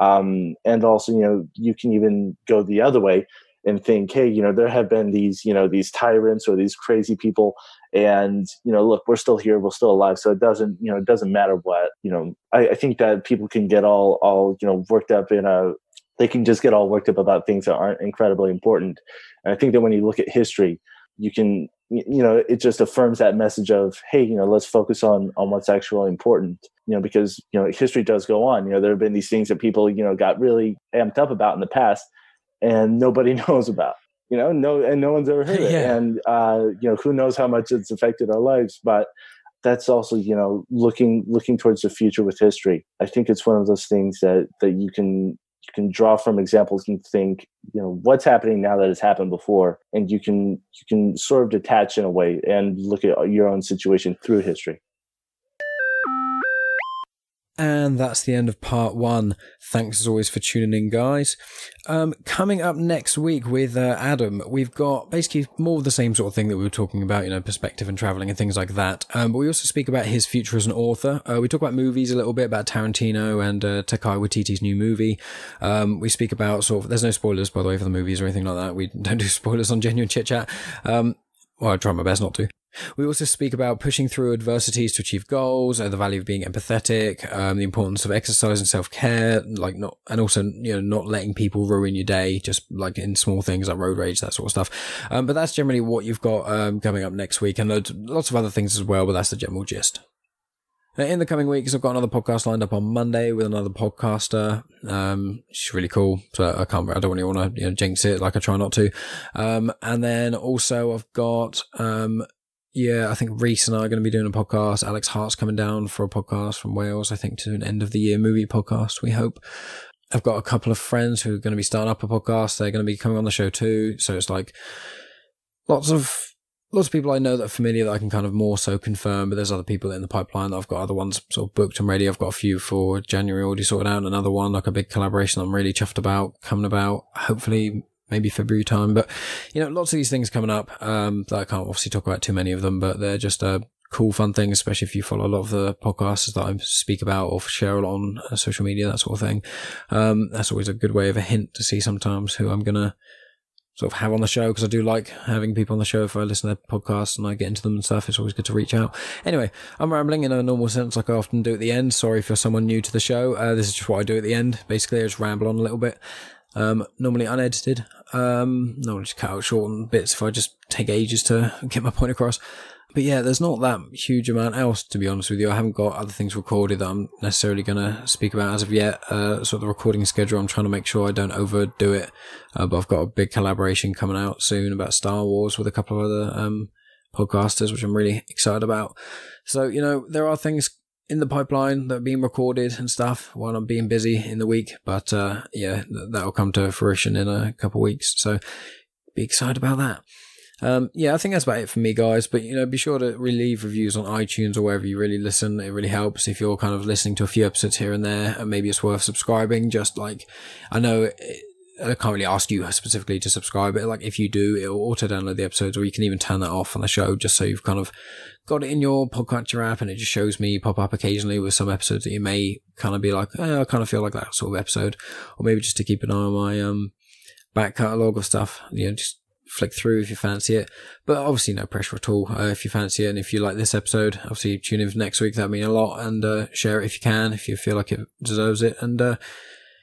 Um, and also, you know, you can even go the other way and think, hey, you know, there have been these, you know, these tyrants or these crazy people, and, you know, look, we're still here, we're still alive. So it doesn't, you know, it doesn't matter what, you know, I, I think that people can get all, all, you know, worked up in a, they can just get all worked up about things that aren't incredibly important. And I think that when you look at history, you can, you know, it just affirms that message of, hey, you know, let's focus on, on what's actually important, you know, because, you know, history does go on. You know, there have been these things that people, you know, got really amped up about in the past and nobody knows about, you know, no, and no one's ever heard it. Yeah. And, uh, you know, who knows how much it's affected our lives, but that's also, you know, looking, looking towards the future with history. I think it's one of those things that, that you can, you can draw from examples and think, you know, what's happening now that has happened before, and you can you can sort of detach in a way and look at your own situation through history. And that's the end of part one. Thanks as always for tuning in, guys. Um, coming up next week with uh, Adam, we've got basically more of the same sort of thing that we were talking about, you know, perspective and traveling and things like that. Um, but we also speak about his future as an author. Uh, we talk about movies a little bit, about Tarantino and uh, Taika Waititi's new movie. Um, we speak about sort of, there's no spoilers, by the way, for the movies or anything like that. We don't do spoilers on Genuine Chit Chat. Um, well, I try my best not to. We also speak about pushing through adversities to achieve goals, uh, the value of being empathetic, um, the importance of exercise and self-care, like not, and also, you know, not letting people ruin your day, just like in small things like road rage, that sort of stuff. Um, but that's generally what you've got um, coming up next week, and loads, lots of other things as well, but that's the general gist. In the coming weeks, I've got another podcast lined up on Monday with another podcaster. Um, she's really cool, so I can't. I don't really want to, you know, jinx it, like I try not to. Um, and then also I've got. Um, Yeah, I think Reese and I are going to be doing a podcast. Alex Hart's coming down for a podcast from Wales, I think, to an end-of-the-year movie podcast, we hope. I've got a couple of friends who are going to be starting up a podcast. They're going to be coming on the show too. So it's like lots of lots of people I know that are familiar that I can kind of more so confirm, but there's other people in the pipeline that I've got other ones sort of booked and ready. I've got a few for January already sorted out, another one, like a big collaboration I'm really chuffed about, coming about, hopefully maybe February time. But, you know, lots of these things coming up um, that I can't obviously talk about too many of them, but they're just uh, cool, fun things, especially if you follow a lot of the podcasts that I speak about or share a lot on uh, social media, that sort of thing. Um, that's always a good way of a hint to see sometimes who I'm going to sort of have on the show, because I do like having people on the show. If I listen to their podcasts and I get into them and stuff, it's always good to reach out. Anyway, I'm rambling in a normal sense like I often do at the end. Sorry if you're someone new to the show. Uh, this is just what I do at the end. Basically, I just ramble on a little bit. Um, normally unedited. Um, normally just cut out short bits if I just take ages to get my point across. But yeah, there's not that huge amount else, to be honest with you. I haven't got other things recorded that I'm necessarily going to speak about as of yet. Uh, sort of the recording schedule, I'm trying to make sure I don't overdo it. Uh, but I've got a big collaboration coming out soon about Star Wars with a couple of other um, podcasters, which I'm really excited about. So, you know, there are things in the pipeline that are being recorded and stuff while I'm being busy in the week. But uh, yeah, th that'll come to fruition in a couple of weeks. So be excited about that. Um, yeah, I think that's about it for me, guys. But, you know, be sure to really leave reviews on iTunes or wherever you really listen. It really helps if you're kind of listening to a few episodes here and there, and maybe it's worth subscribing. Just like, I know it, I can't really ask you specifically to subscribe, but like if you do, it'll auto-download the episodes, or you can even turn that off on the show just so you've kind of got it in your podcatcher app, and it just shows me pop up occasionally with some episodes that you may kind of be like, eh, I kind of feel like that sort of episode. Or maybe just to keep an eye on my um, back catalogue of stuff, you know, just flick through if you fancy it. But obviously no pressure at all. Uh, if you fancy it and if you like this episode, obviously tune in for next week. That'd mean a lot. And uh, share it if you can, if you feel like it deserves it. And uh,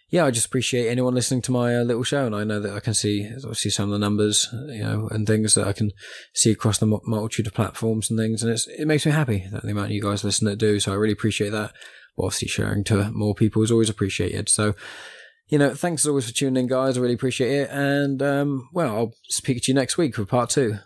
yeah, I just appreciate anyone listening to my uh, little show. And I know that I can see obviously some of the numbers, you know, and things that I can see across the multitude of platforms and things. And it's, it makes me happy that the amount of you guys listen that do. So I really appreciate that. But obviously sharing to more people is always appreciated. So, you know, thanks as always for tuning in, guys. I really appreciate it. And, um, well, I'll speak to you next week for part two.